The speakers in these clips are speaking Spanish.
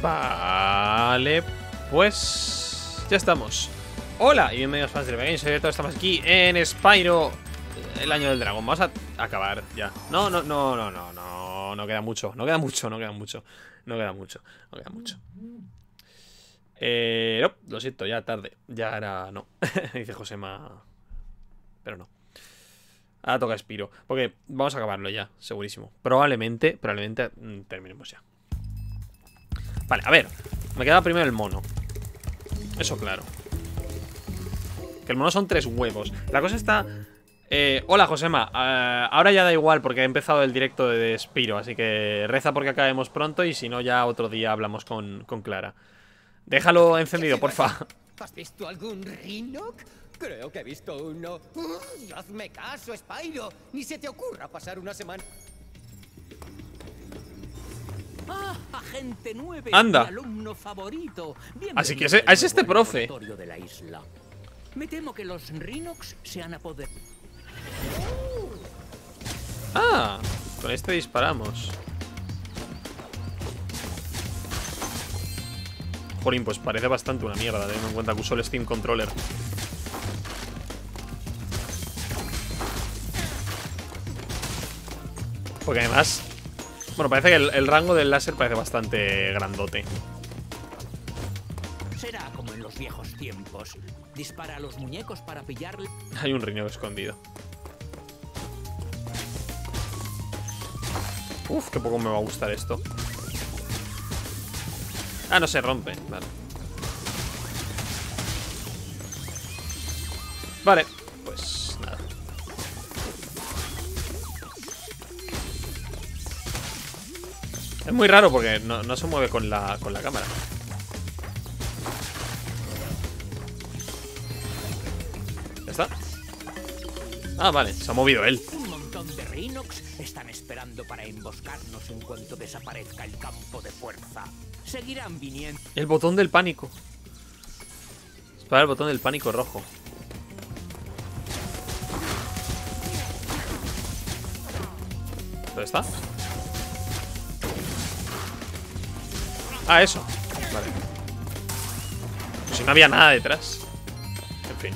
Vale, pues ya estamos. Hola y bienvenidos fans de LevillaGames, soy Edolas, estamos aquí en Spyro, el año del dragón. Vamos a acabar ya. No queda mucho, no queda mucho. No, lo siento, ya tarde. Ya era, no, dice Josema. Pero no. Ahora toca Spyro, porque vamos a acabarlo ya, segurísimo. Probablemente terminemos ya. Vale, a ver, me queda primero el mono. Eso claro. Que el mono son 3 huevos. La cosa está... hola Josema, ahora ya da igual porque he empezado el directo de Spyro, así que reza porque acabemos pronto y si no ya otro día hablamos con Clara. Déjalo encendido, porfa. ¿Has visto algún Rhinoc? Creo que he visto uno. Uy, hazme caso, Spyro. Ni se te ocurra pasar una semana. Ah, agente 9, anda. Mi alumno favorito. Así que es este profe. De la isla. Me temo que los Rhinocs se han apoderado. Ah, con este disparamos. Jolín, pues parece bastante una mierda, teniendo en cuenta que usó el Steam Controller. Porque además... Bueno, parece que el rango del láser parece bastante grandote. Será como en los viejos tiempos. Dispara a los muñecos para pillarle. Hay un riñón escondido. Uf, qué poco me va a gustar esto. Ah, no se rompe, vale. Vale, pues nada. Es muy raro porque no se mueve con la cámara. ¿Ya está? Ah, vale, se ha movido él. Un montón de Rhinocs están esperando para emboscarnos en cuanto desaparezca el campo de fuerza. Seguirán viniendo. El botón del pánico. Es para el botón del pánico rojo. ¿Dónde está? Ah, eso. Vale. Pues si no había nada detrás. En fin.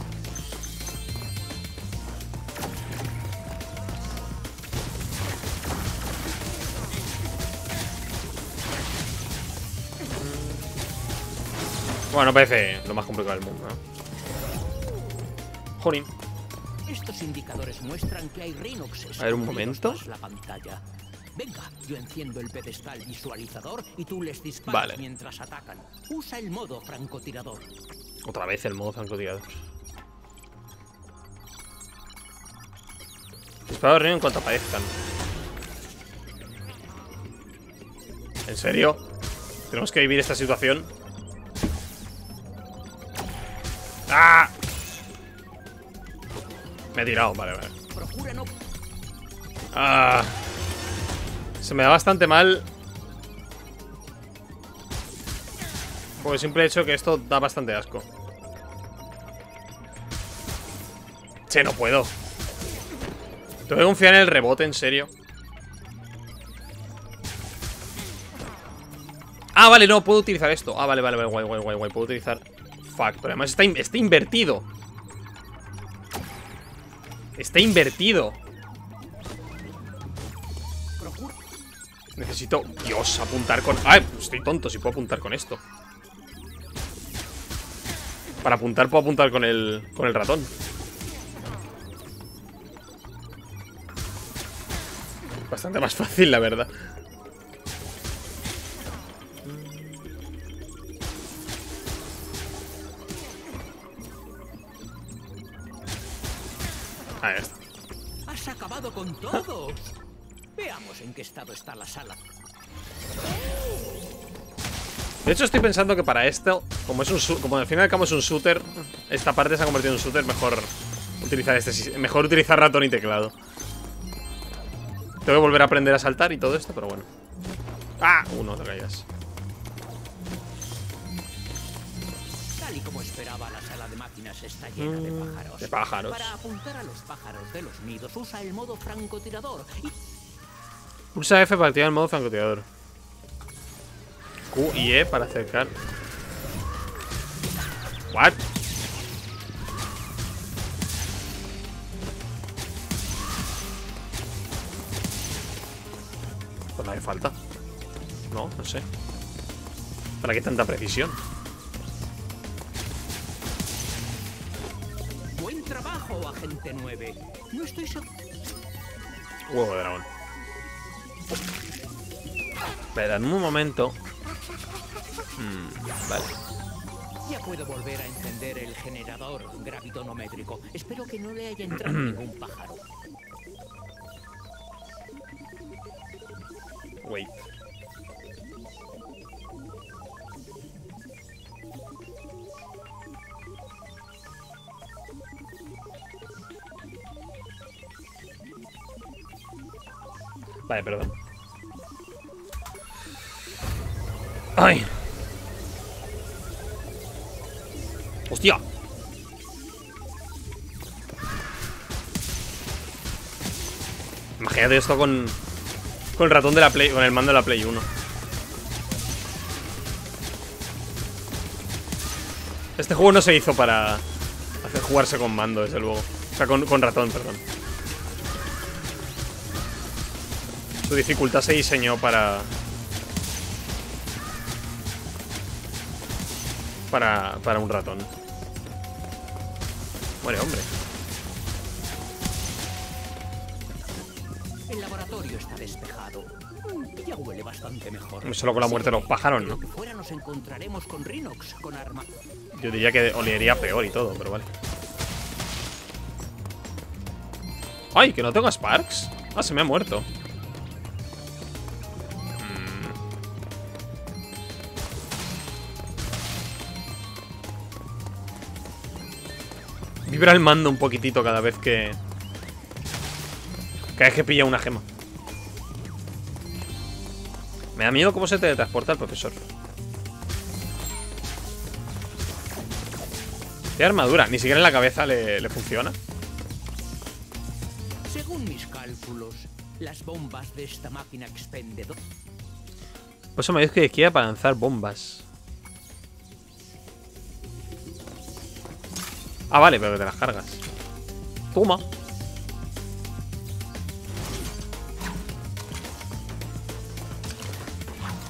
Bueno, parece lo más complicado del mundo, ¿no? Jolín. Estos indicadores muestran que hay Rhinocs. A ver, un momento. La pantalla. Venga, yo enciendo el pedestal visualizador y tú les disparas, vale, mientras atacan. Usa el modo francotirador. Otra vez el modo francotirador. Disparo de Rhino en cuanto aparezcan. ¿En serio? ¿Tenemos que vivir esta situación? ¡Ah! Me he tirado, vale. ¡Ah! Se me da bastante mal. Por el simple hecho que esto da bastante asco. Che, no puedo. Tengo que confiar en el rebote, en serio. Ah, vale, no, puedo utilizar esto. Ah, vale, guay. Puedo utilizar... Fuck, pero además está invertido. Está invertido. Necesito... Dios, apuntar con... ¡Ay! Estoy tonto si puedo apuntar con esto. Para apuntar puedo apuntar con el ratón. Bastante más fácil, la verdad. Ahí está. Has acabado con todos. Veamos en qué estado está la sala. De hecho estoy pensando que para esto, como al final es un shooter, esta parte se ha convertido en un shooter, mejor utilizar ratón y teclado. Tengo que volver a aprender a saltar y todo esto, pero bueno. Ah, uno, te caías. Tal y como esperaba, la sala de máquinas está llena de pájaros. Para apuntar a los pájaros de los nidos usa el modo francotirador. Usa F para activar el modo francotirador. Q y E para acercar. What? Pues no hace falta. No, no sé. ¿Para qué tanta precisión? Buen trabajo, agente 9. No estoy seguro. Huevo de dragón. Pero en un momento. Vale. Ya puedo volver a encender el generador gravitonométrico. Espero que no le haya entrado ningún pájaro. Wait. Vale, perdón. ¡Ay! ¡Hostia! Imagínate esto con el ratón de la Play, con el mando de la Play 1. Este juego no se hizo para hacer jugarse con mando, desde luego. O sea, con ratón, perdón. Su dificultad se diseñó para un ratón. Muere, hombre. El laboratorio está despejado. Ya huele bastante mejor. Solo con la muerte de los pájaros, ¿no? Fuera nos encontraremos con Rhinox, con arma. Yo diría que olería peor y todo, pero vale. ¡Ay, que no tengo a Sparks! Ah, se me ha muerto. Vibra el mando un poquitito cada vez que... Cada vez que pilla una gema. Me da miedo cómo se teletransporta el profesor. ¿Qué armadura? Ni siquiera en la cabeza le funciona. Según mis cálculos, las bombas de esta máquina expendedora. Por eso me dice que quiera para lanzar bombas. Ah, vale, pero que te las cargas. Toma.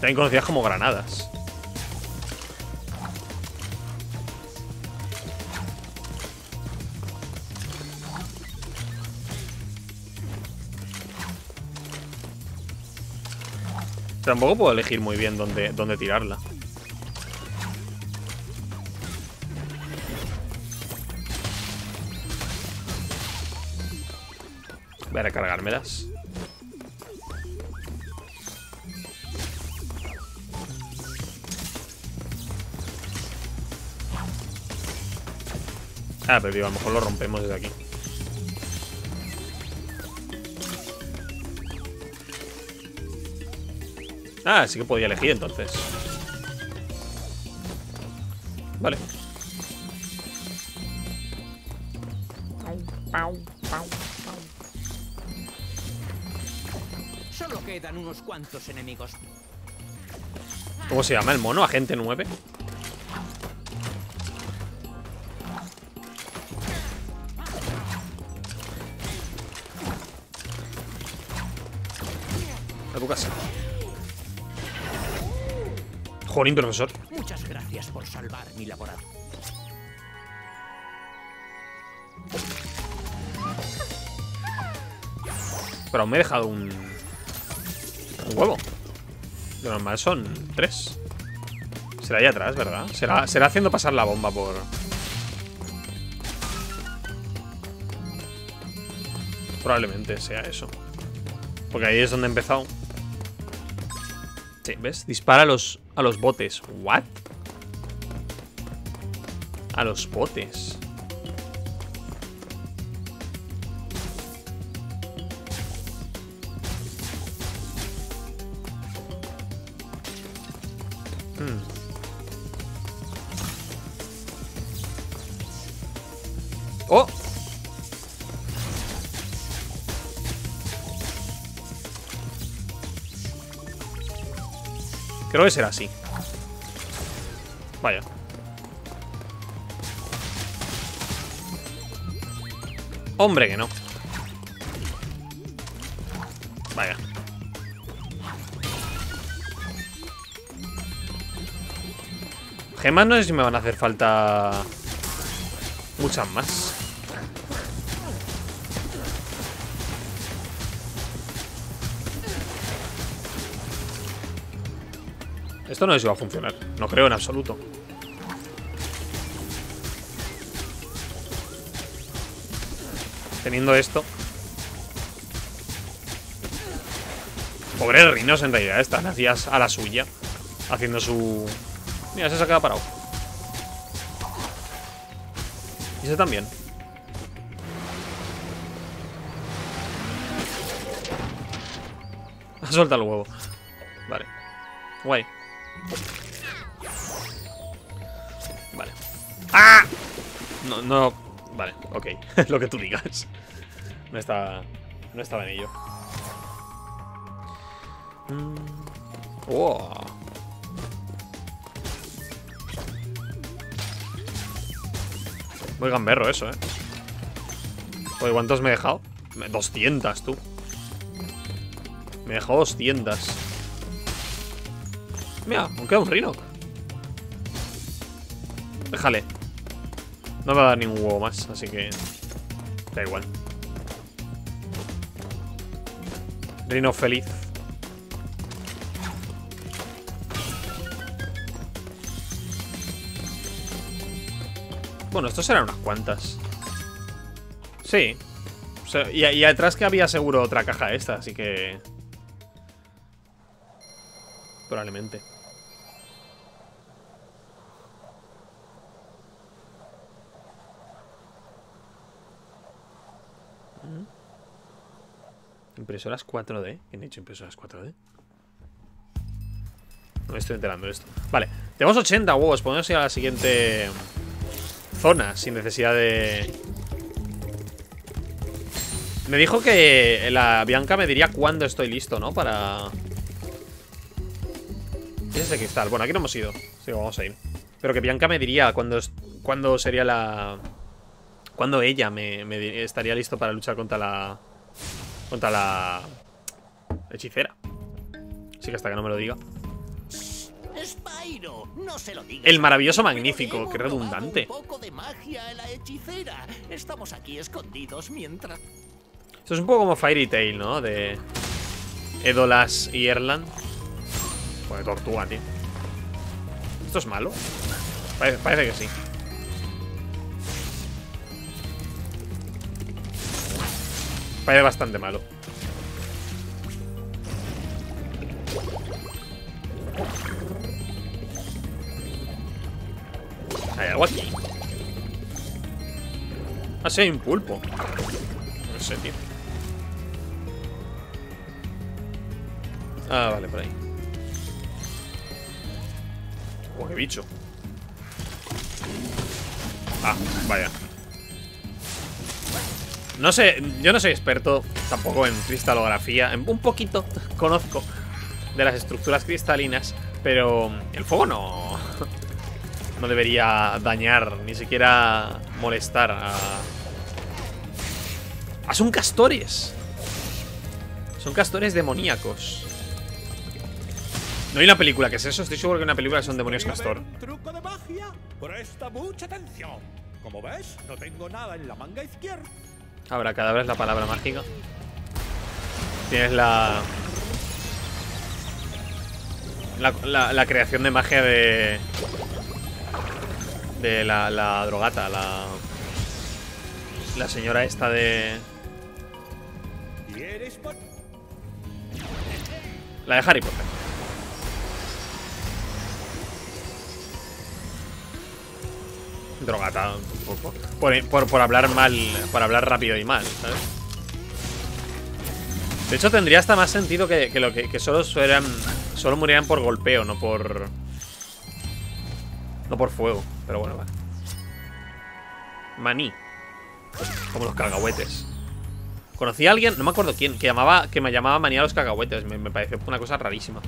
También conocidas como granadas. Tampoco puedo elegir muy bien dónde tirarla. Voy a recargármelas. Ah, pero digo, a lo mejor lo rompemos desde aquí. Ah, sí que podía elegir entonces. Vale. Quedan unos cuantos enemigos. ¿Cómo se llama el mono? Agente 9. A tu casa. Jolín, profesor. Muchas gracias por salvar mi laboratorio. Pero me he dejado un huevo. Lo normal son 3. Será ahí atrás, ¿verdad? Será haciendo pasar la bomba por... Probablemente sea eso. Porque ahí es donde he empezado. Sí, ¿ves? Dispara a los botes. ¿What? A los botes. ¡Oh! Creo que será así. Vaya. Hombre que no. Vaya. Gemas no sé si me van a hacer falta muchas más. Esto no sé si va a funcionar. No creo en absoluto. Teniendo esto. Pobres rinos en realidad. Estas hacías a la suya. Haciendo su... Mira, ese se ha quedado parado. Y ese también. Ha soltado el huevo. Vale. Guay. Vale. ¡Ah! No, no. Vale, ok. Lo que tú digas. No estaba en ello. Wow. Muy gamberro eso, ¿eh? Oye, ¿cuántos me he dejado? 200, tú. Me he dejado 200. Mira, aún queda un rino. Déjale. No me va a dar ningún huevo más, así que... Da igual. Rino feliz. Bueno, estos eran unas cuantas. Sí. O sea, y atrás que había seguro otra caja esta, así que... Probablemente. Impresoras 4D. ¿Quién ha hecho impresoras 4D? No me estoy enterando de esto. Vale. Tenemos 80 huevos. Podemos ir a la siguiente... zona, sin necesidad de... Me dijo que la Bianca me diría cuándo estoy listo, ¿no? Para... ¿Qué es ese cristal? Bueno, aquí no hemos ido. Sí, vamos a ir. Pero que Bianca me diría cuándo sería la... Cuándo ella me estaría listo para luchar contra la... Contra la... hechicera. Así que hasta que no me lo diga. Spyro, no se lo digas. El maravilloso magnífico, qué redundante. Un poco de magia en la hechicera. Estamos aquí escondidos mientras... Esto es un poco como Fairy Tail, ¿no? De Edolas y Erland. Joder, tortuga, tío. ¿Esto es malo? Parece que sí. Parece bastante malo. ¿Hay algo aquí? Ah, sí, hay un pulpo. No sé, tío. Ah, vale, por ahí. Oh, qué bicho. Ah, vaya. No sé, yo no soy experto tampoco en cristalografía. Un poquito conozco de las estructuras cristalinas, pero el fuego no... No debería dañar, ni siquiera molestar a... ¡Ah, son castores! Son castores demoníacos. No hay una película que es eso, estoy seguro que una película son demonios castor. Truco de magia, presta mucha atención. Como ves, no tengo nada en la manga izquierda. Ahora, cadáver es la palabra mágica. Tienes la creación de magia de... De la drogata, la señora esta de... La de Harry Potter. Drogata, un poco. Por hablar mal, por hablar rápido y mal, ¿sabes? De hecho, tendría hasta más sentido que solo murieran por golpeo, no por... No por fuego, pero bueno, vale. Maní. Como los cacahuetes. Conocí a alguien, no me acuerdo quién, que me llamaba maní a los cacahuetes. Me pareció una cosa rarísima.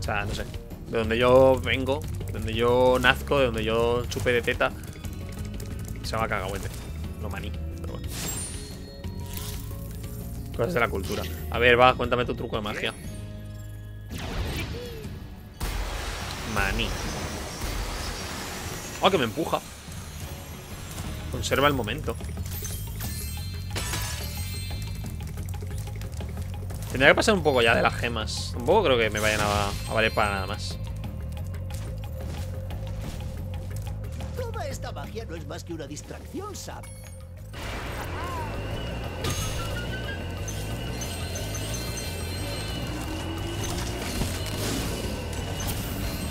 O sea, no sé. De donde yo vengo, de donde yo nazco, de donde yo chupé de teta, se va a cagagüete. Lo maní, pero bueno. Cosas de la cultura. A ver, va, cuéntame tu truco de magia. Maní. Oh, que me empuja. Conserva el momento. Tendría que pasar un poco ya de las gemas. Tampoco creo que me vayan a valer para nada más. Toda esta magia no es más que una distracción, Sap.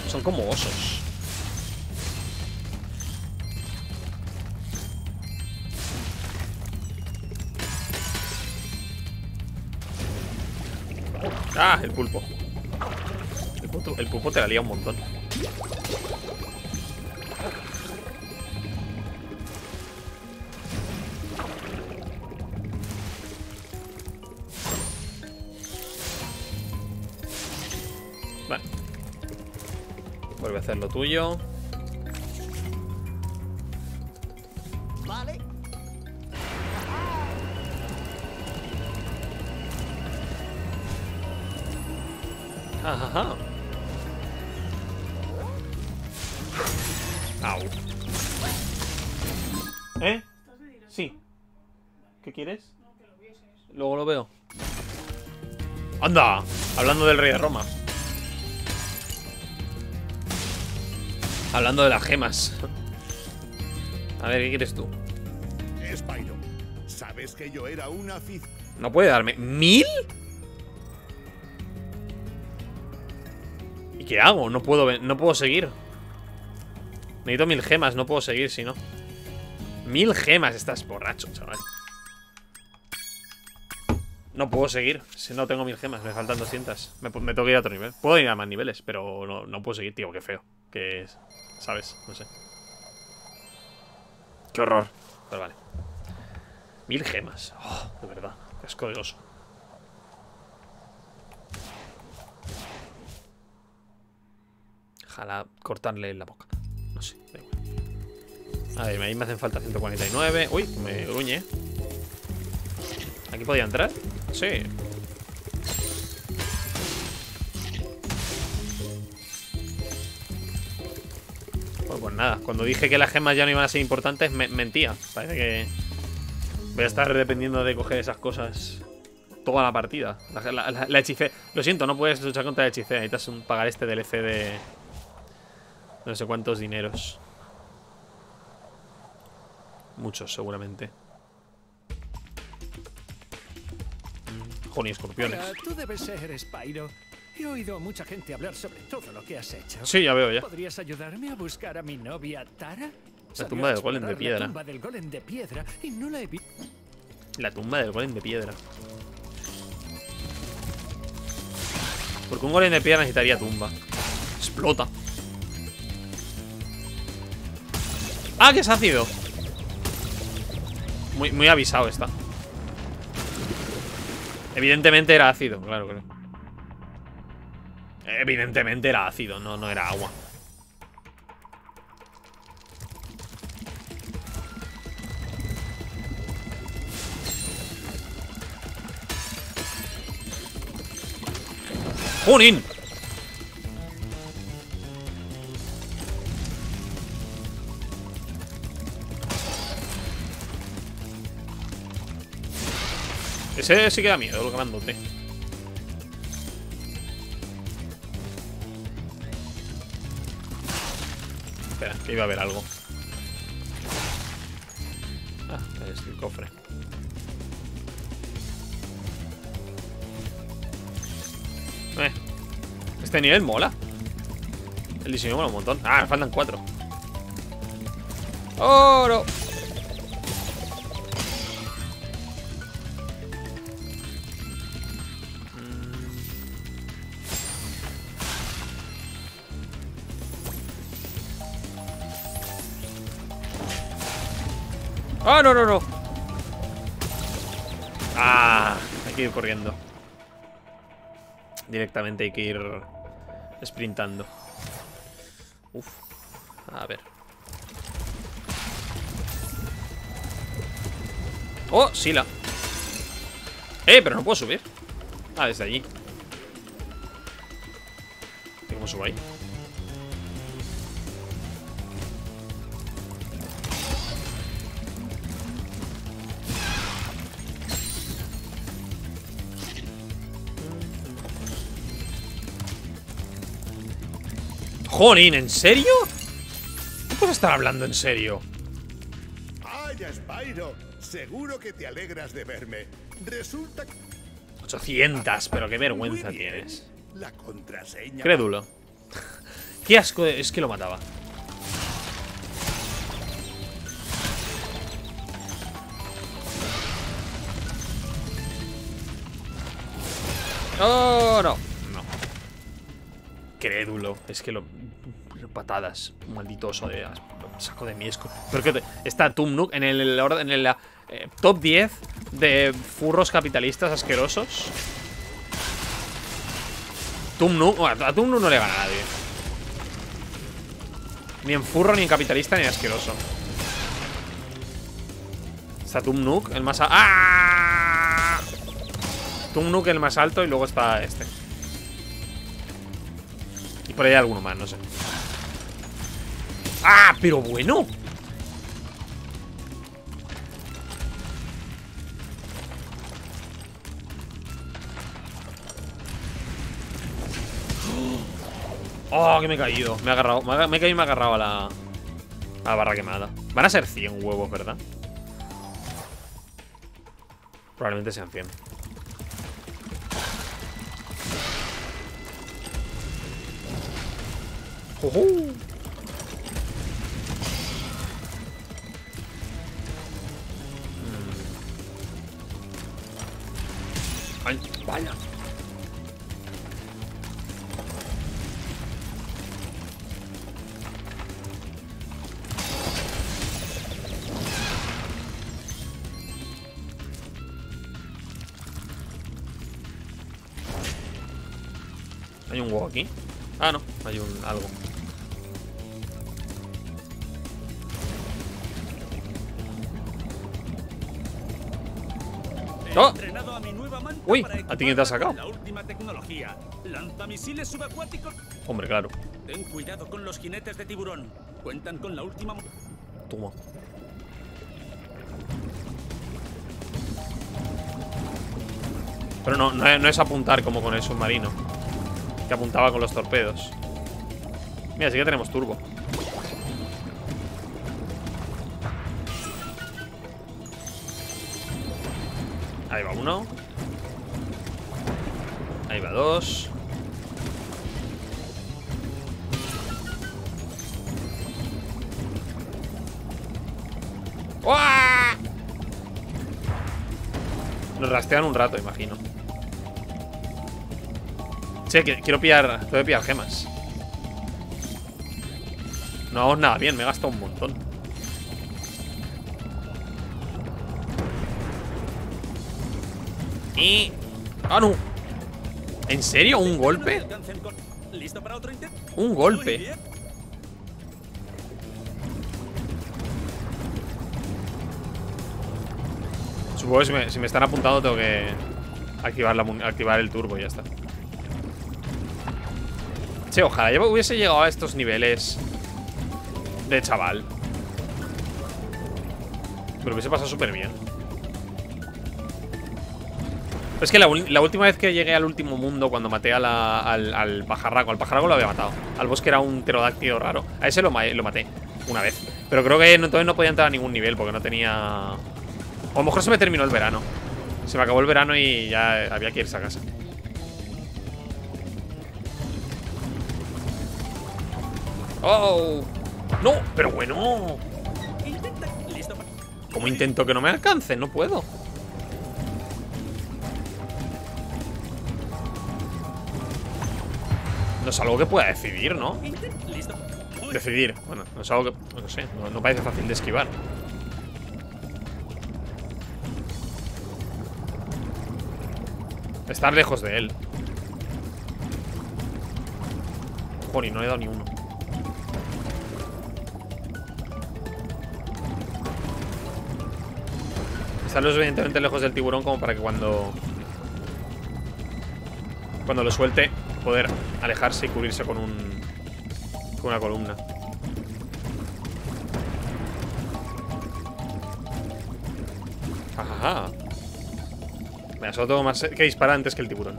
Son como osos. Ah, el pulpo. El pulpo te la lía un montón. Vale. Vuelve a hacer lo tuyo. Vale. Ajá. Au. ¿Eh? Sí. ¿Qué quieres? Luego lo veo. ¡Anda! Hablando del rey de Roma. Hablando de las gemas. A ver, ¿qué quieres tú? Spyro, ¿sabes que yo era una aficionada? No puede darme. ¿1000? ¿Qué hago? No puedo seguir. Necesito 1000 gemas, no puedo seguir si no. 1000 gemas, estás borracho, chaval. No puedo seguir, si no tengo 1000 gemas, me faltan 200. Me tengo que ir a otro nivel. Puedo ir a más niveles, pero no puedo seguir, tío, qué feo. Que es, ¿sabes? No sé. Qué horror. Pero vale. 1000 gemas. Oh, de verdad, qué asco de oso. Ojalá cortarle la boca. No sé, da igual. A ver, ahí me hacen falta 149. Uy, me gruñe. ¿Aquí podía entrar? Sí. Bueno, pues nada. Cuando dije que las gemas ya no iban a ser importantes, mentía. Parece que voy a estar dependiendo de coger esas cosas toda la partida. La hechicera. Lo siento, no puedes luchar contra la hechicera. Necesitas pagar este DLC de... no sé cuántos dineros. Muchos, seguramente. Joder, escorpiones. Hola, tú debes ser Spyro. He oído a mucha gente hablar sobre todo lo que has hecho. Sí, ya veo ya. ¿Podrías ayudarme a buscar a mi novia Tara? La tumba del golem de piedra. La tumba del golem de piedra y no la he visto. La tumba del golem de piedra. Porque un golem de piedra necesitaría tumba. Explota. ¡Ah, que es ácido! Muy, muy avisado está. Evidentemente era ácido, claro, claro. Evidentemente era ácido, no era agua. ¡Junín! Ese sí que da miedo, lo grandote. Espera, que iba a haber algo. Ah, es el cofre. Este nivel mola. El diseño mola un montón. Ah, me faltan 4. ¡Oro! ¡Ah, no, no, no! ¡Ah! Hay que ir corriendo. Directamente hay que ir sprintando. Uf. A ver. ¡Oh, Sila! Pero no puedo subir. Ah, desde allí. ¿Cómo subo ahí? ¡Jolín! ¿En serio? ¿No puedes estar hablando en serio? ¡Vaya, Spyro! Seguro que te alegras de verme. Resulta que... 800, pero qué vergüenza tienes. La contraseña... Crédulo. Qué asco, es que lo mataba. ¡Oh, no! No. Crédulo, es que lo... Patadas, maldito oso de asco. Saco de mi esco. Pero que está Tom Nook en el orden, en la top 10 de furros capitalistas asquerosos. Tom Nook, a Tom Nook no le gana a nadie. Ni en furro, ni en capitalista, ni en asqueroso. Está Tom Nook, el más alto. ¡Ah! Tom Nook el más alto y luego está este. Y por ahí hay alguno más, no sé. ¡Ah, pero bueno! ¡Oh, que me he caído! Me he agarrado, me he caído y me he agarrado a la barra quemada. Van a ser 100 huevos, ¿verdad? Probablemente sean 100. ¡Jujú! Ay, vaya. ¿Hay un huevo aquí? Ah, no, hay un algo. ¡Oh! Uy, ¿a ti quién te has sacado? La última tecnología, lanzamisiles subacuáticos. Hombre, claro. Ten cuidado con los jinetes de tiburón. Cuentan con la última. Toma. Pero no es apuntar como con el submarino, que apuntaba con los torpedos. Mira, sí que tenemos turbo. Ahí va uno. Ahí va dos. ¡Uah! Nos rastrean un rato, imagino. Che, quiero pillar. Tengo que pillar gemas. No hago nada bien, me he gastado un montón. Y... ¡Ah, no! ¿En serio? ¿Un golpe? Un golpe. Supongo que si me están apuntando tengo que activar el turbo y ya está. Che, ojalá yo hubiese llegado a estos niveles de chaval. Me lo hubiese pasado súper bien. Es que la última vez que llegué al último mundo, cuando maté a al pajarraco. Al pajarraco lo había matado. Al bosque era un pterodáctilo raro. A ese lo maté una vez. Pero creo que entonces no podía entrar a ningún nivel porque no tenía... O a lo mejor se me terminó el verano. Se me acabó el verano y ya había que irse a casa. ¡Oh! ¡No! ¡Pero bueno! ¿Cómo intento que no me alcance? No puedo. No es algo que pueda decidir, ¿no? Decidir, bueno, no es algo que... No sé, no parece fácil de esquivar. Estar lejos de él. Jolín, no le he dado ni uno. Están lo suficientemente lejos del tiburón como para que cuando lo suelte, poder alejarse y cubrirse con una columna. Ajá. Mira, solo tengo más que disparar antes que el tiburón.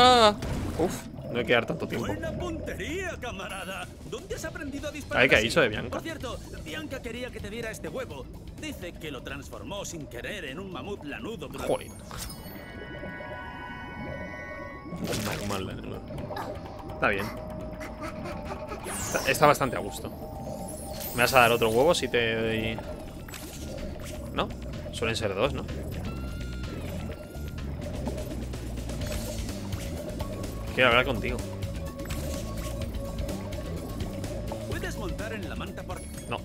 Ah, uf, no hay que dar tanto tiempo. Buena puntería, camarada. ¿Dónde has aprendido a disparar? Ay, que hizo de Bianca. Por cierto, Bianca quería que te diera este huevo. Dice que lo transformó sin querer en un mamut lanudo. Joder. Un mamut lanudo. Está bien. Está bastante a gusto. ¿Me vas a dar otro huevo si te doy? ¿No? Suelen ser dos, ¿no? Quiero hablar contigo. ¿Puedes montar en la manta por? No.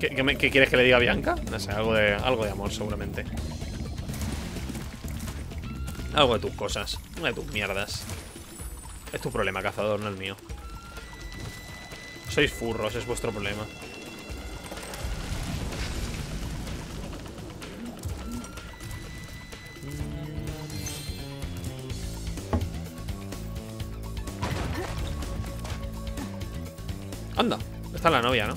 ¿Qué quieres que le diga a Bianca? No sé, algo de amor seguramente. Algo de tus cosas, no de tus mierdas. Es tu problema, cazador, no el mío. Sois furros, es vuestro problema. Anda, está la novia, ¿no?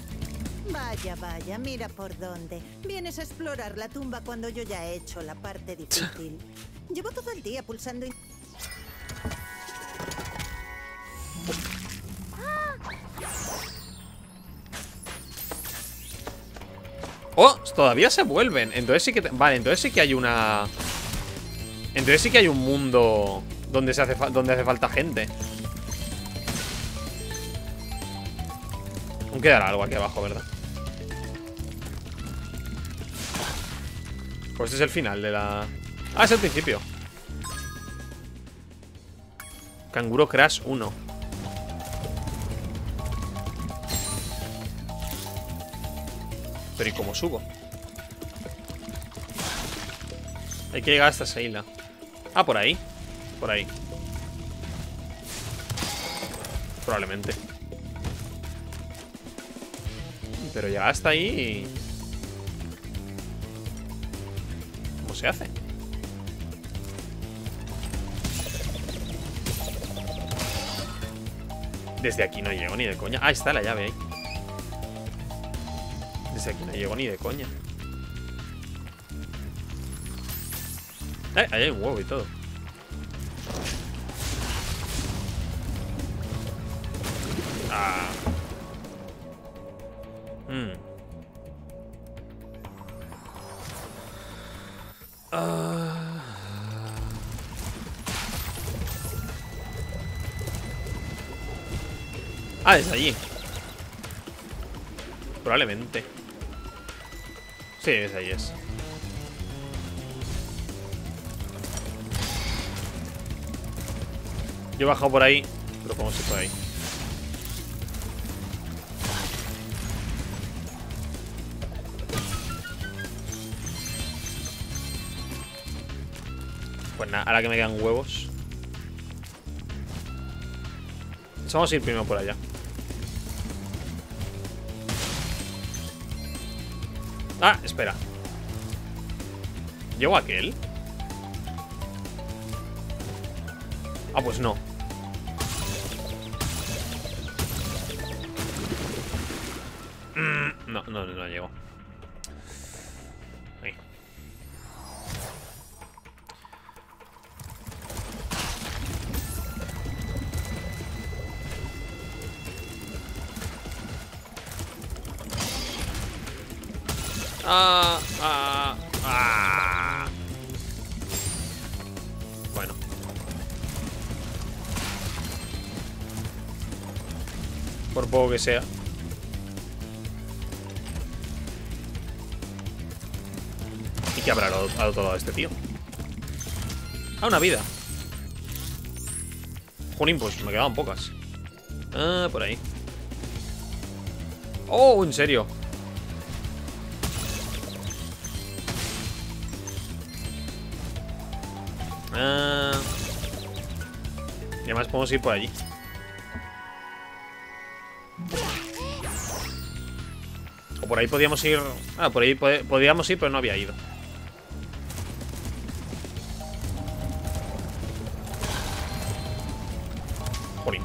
Vaya, vaya, mira por dónde. Vienes a explorar la tumba cuando yo ya he hecho la parte difícil. Llevo todo el día pulsando y... Oh, todavía se vuelven. Entonces sí que... Vale, entonces sí que hay una... Entonces sí que hay un mundo donde hace falta gente. Aún quedará algo aquí abajo, ¿verdad? Pues este es el final de la... Ah, es el principio. Canguro Crash 1. Pero ¿y cómo subo? Hay que llegar hasta esa isla. Ah, por ahí. Por ahí. Probablemente. Pero llegar hasta ahí... ¿Cómo se hace? Desde aquí no llego ni de coña. Ah, está la llave ahí. Desde aquí no llego ni de coña. Ahí hay un huevo y todo. Ah. Ah. Ah, desde allí. Probablemente. Sí, es ahí es. Yo he bajado por ahí, pero como si por ahí. Pues nada, ahora que me quedan huevos. Vamos a ir primero por allá. Ah, espera. ¿Llego a aquel? Ah, pues no. No llego. Ahí. Bueno. Por poco que sea. ¿Y qué habrá al otro lado este tío? Ah, una vida. Jolín, pues me quedaban pocas. Ah, por ahí. Oh, en serio. además podemos ir por allí. O por ahí podíamos ir. Ah, por ahí podíamos ir, pero no había ido. Jolín.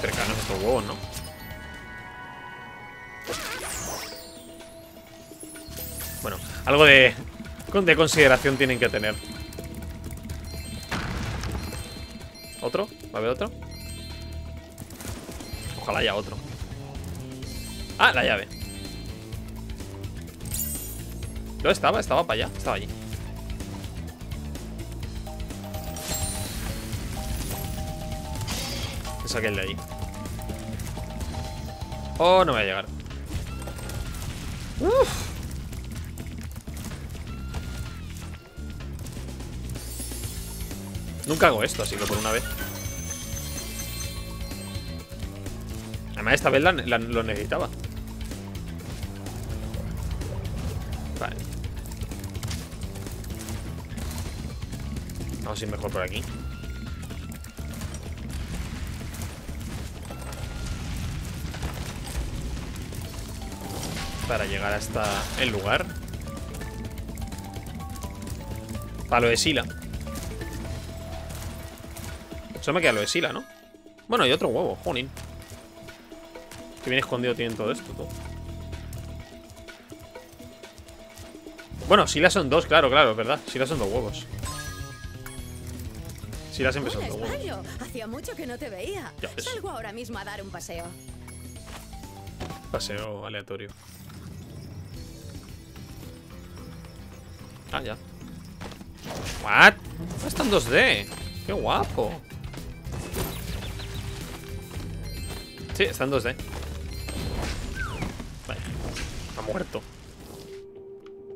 Cercanos estos huevos, ¿no? Bueno, algo de consideración tienen que tener. ¿Otro? ¿Va a haber otro? Ojalá haya otro. Ah, la llave. ¿Dónde estaba? Estaba para allá. Estaba allí. Es aquel de allí. Oh, no voy a llegar. Uff. Nunca hago esto, así que por una vez. Además, esta vez lo necesitaba. Vale. Vamos a ir mejor por aquí. Para llegar hasta el lugar. Palo de Sila. Solo me queda lo de Sila, ¿no? Bueno, y otro huevo, jolín. Que bien escondido tienen todo esto, tú. Bueno, Sila son dos, claro, es verdad. Sila son dos huevos. Sila siempre son dos huevos. Mario, hacía mucho que no te veía. Salgo ahora mismo a dar un paseo. Paseo aleatorio. Ah, ya. What? Está en 2D. Qué guapo. Sí, están 2D. Vale. Ha muerto.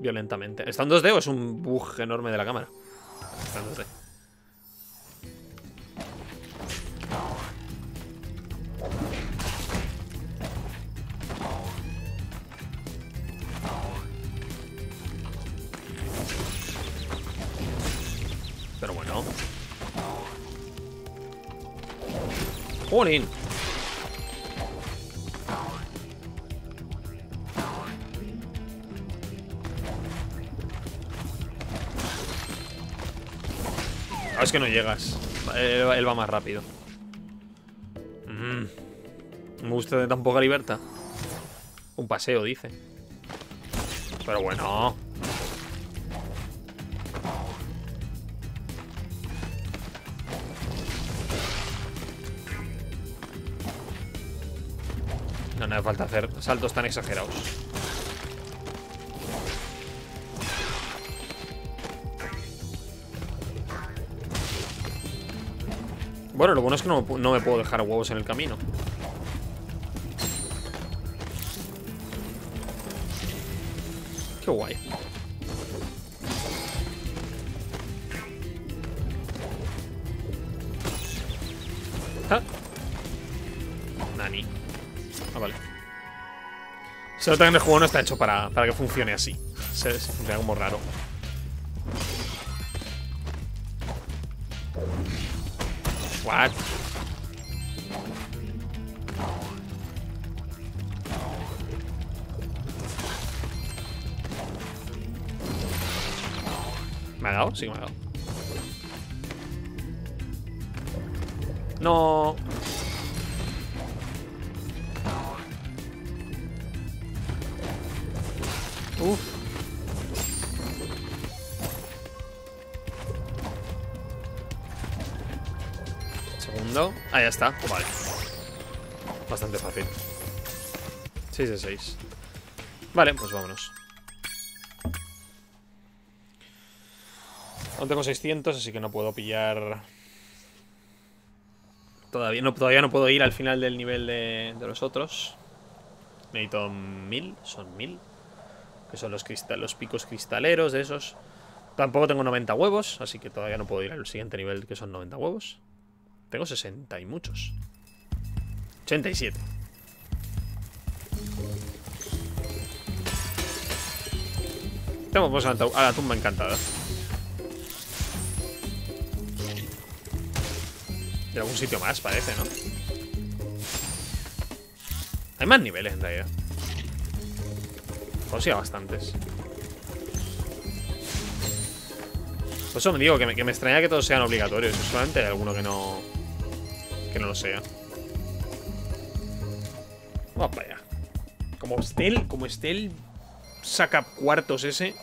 Violentamente. ¿Están 2D o es un bug enorme de la cámara? Están 2D. Pero bueno. ¡Jolín! Ah, es que no llegas. Él va más rápido. Me gusta de tan poca libertad. Un paseo, dice. Pero bueno. No hace falta hacer saltos tan exagerados. Bueno, lo bueno es que no me puedo dejar huevos en el camino. Qué guay. ¿Ah? Nani. Ah, vale. Se nota que el juego no está hecho para que funcione así. Se funciona como raro. What? ¿Me ha dado? Sí, me ha dado. No. Uf. Segundo. Ah, ya está. Vale. Bastante fácil. 6 de 6. Vale, pues vámonos. Aún tengo 600, así que no puedo pillar. Todavía no puedo ir al final del nivel de los otros. Necesito 1000. Son 1000. Que son los picos cristaleros de esos. Tampoco tengo 90 huevos, así que todavía no puedo ir al siguiente nivel, que son 90 huevos. Tengo 60 y muchos. 87. Vamos a la tumba encantada. De algún sitio más, parece, ¿no? Hay más niveles en realidad. O sea, bastantes. Por eso me digo que me extraña que todos sean obligatorios. Solamente hay alguno que no. Que no lo sea. Vamos para allá. Como esté el saca cuartos ese.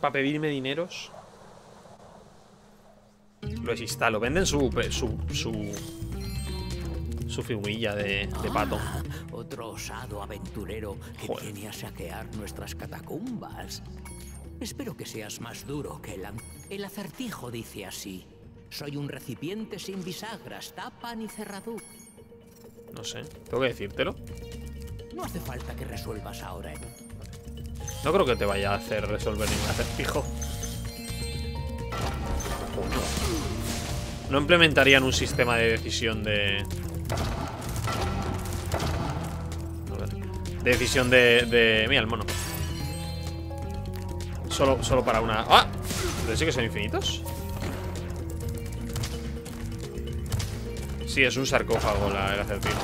Para pedirme dineros. Lo desinstalo. Venden su figurilla de pato. Ah, otro osado aventurero que viene a saquear nuestras catacumbas. Espero que seas más duro que el acertijo dice así. Soy un recipiente sin bisagras, tapa ni cerradura. No sé, ¿tengo que decírtelo? No hace falta que resuelvas ahora, ¿eh? No creo que te vaya a hacer resolver ningún acertijo. No implementarían un sistema de decisión de decisión de... Mira, el mono. Solo para una... ¡Ah! ¿Pero sí que son infinitos? Sí, es un sarcófago el acertijo.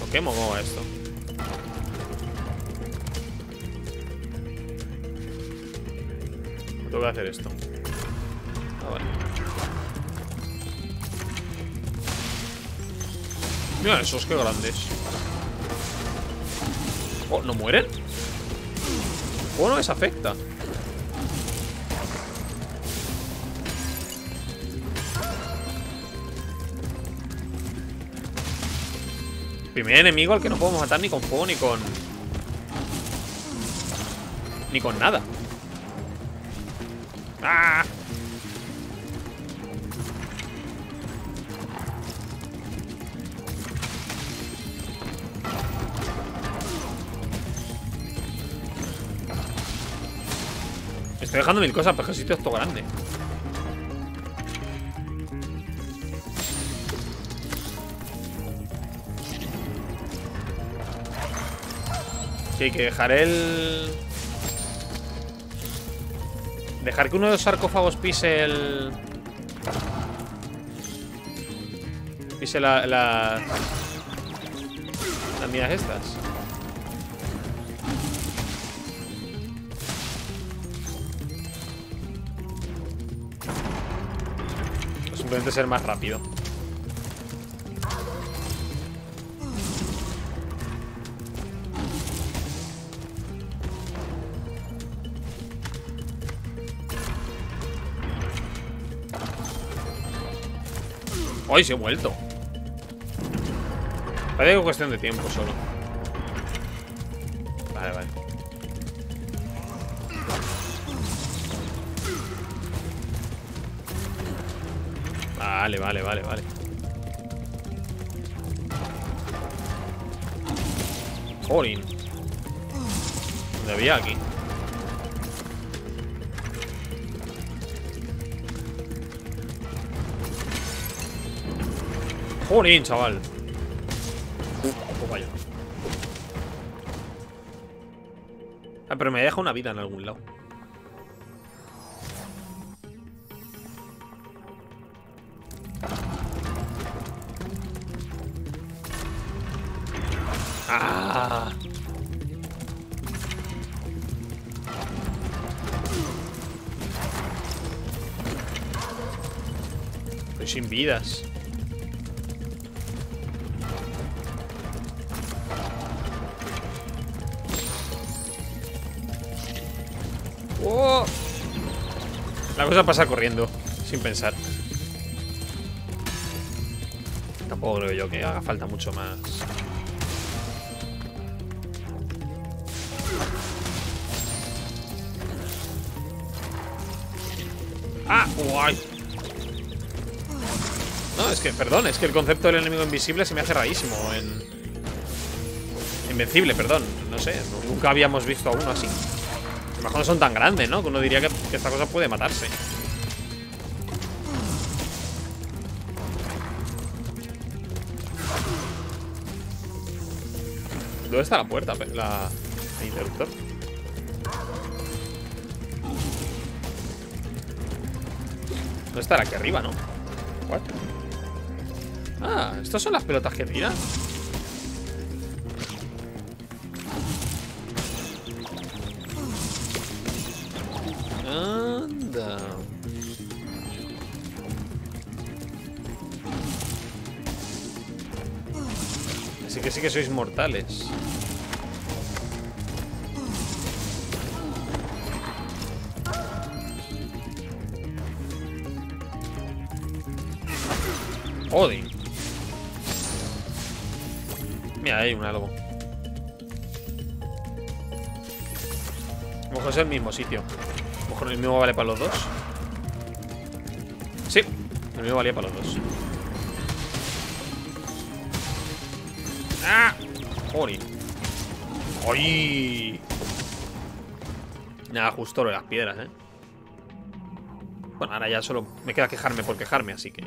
¿Por qué mogo esto? Tengo que hacer esto. Ah, vale. Mira esos, qué grandes. Oh, ¿no mueren? Oh, no les afecta. Primer enemigo al que no puedo matar ni con fuego ni con... Ni con nada. ¡Ah! Estoy dejando mil cosas, pero el sitio es todo grande. Sí, hay que dejar el... Dejar que uno de los sarcófagos pise el... Pise las minas estas. Simplemente ser más rápido. ¡Ay, se ha vuelto! Parece que es cuestión de tiempo solo. Vale, vale. Vale, vale, vale, vale. Jolín. ¿Dónde había aquí? Jolín, chaval. Vaya. Ah, pero me deja una vida en algún lado. Ah. Estoy sin vidas. La cosa pasa corriendo, sin pensar. Tampoco creo yo que haga falta mucho más. ¡Ah! ¡Guay! No, es que, perdón, es que el concepto del enemigo invisible se me hace rarísimo en... Invencible, perdón. No sé, nunca habíamos visto a uno así. A lo mejor no son tan grandes, ¿no? Que uno diría que esta cosa puede matarse. ¿Dónde está la puerta? El interruptor. No estará aquí arriba, ¿no? What? Ah, estas son las pelotas que tiran. Anda. Así que sí que sois mortales. Odin. Mira, hay un algo. A lo mejor es el mismo sitio. A lo mejor el mismo vale para los dos. Sí, el mismo valía para los dos. ¡Ah! Odin. ¡Ay! Nada, justo lo de las piedras, ¿eh? Bueno, ahora ya solo me queda quejarme por quejarme, así que...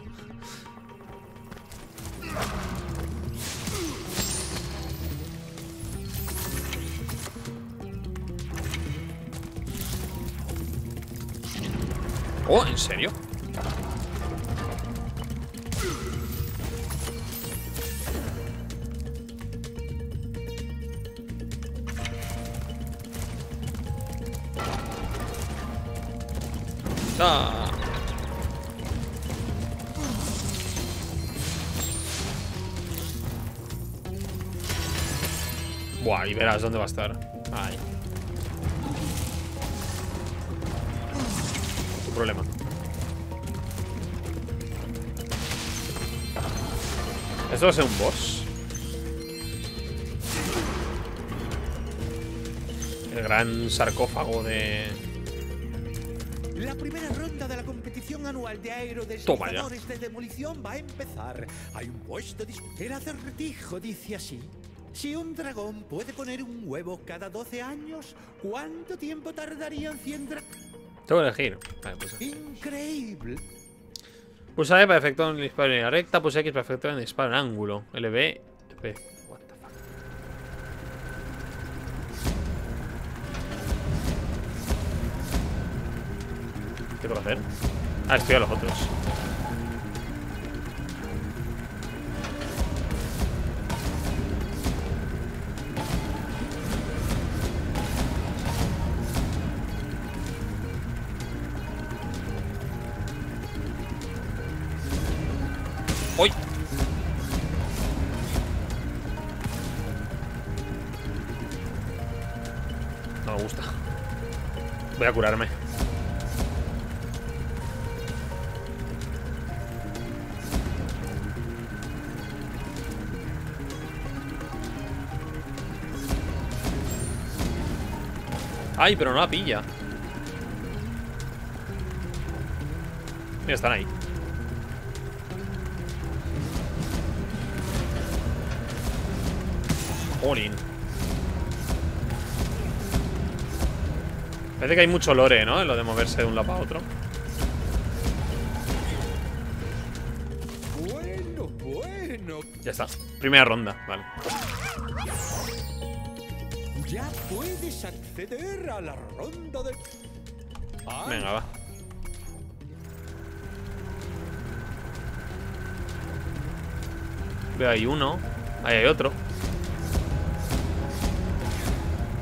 Oh, ¿en serio? Ah. Buah, y verás dónde va a estar. Ay. Tu problema. Esto va a ser un boss. El gran sarcófago de... La primera ronda de la competición anual de aerodescifradores de demolición va a empezar. Hay un puesto de disputa. El acertijo dice así: si un dragón puede poner un huevo cada 12 años, ¿cuánto tiempo tardarían 100 dragones? Tengo que elegir. Vale, pues... Increíble. Pulsa E para efectuar un disparo en línea recta. Pulsa X para efectuar un disparo en ángulo. LB. F. What the fuck. ¿Qué tengo que hacer? Ah, estoy a los otros. ¡Uy! No me gusta. Voy a curarme. ¡Ay, pero no la pilla! Mira, están ahí. Olin. Parece que hay mucho lore, ¿no? En lo de moverse de un lado a otro. Bueno, bueno. Ya está. Primera ronda, vale. Ya puedes acceder a la ronda de... Venga, va. Veo ahí uno. Ahí hay otro.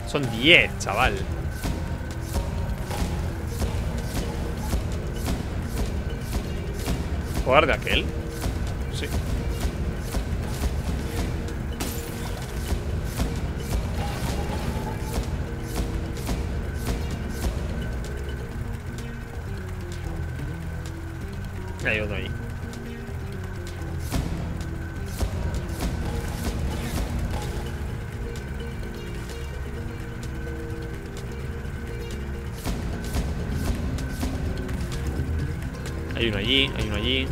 Son 10, chaval. ¿Jugar de aquel? Sí. Hay otro ahí. Hay uno allí, hay uno allí.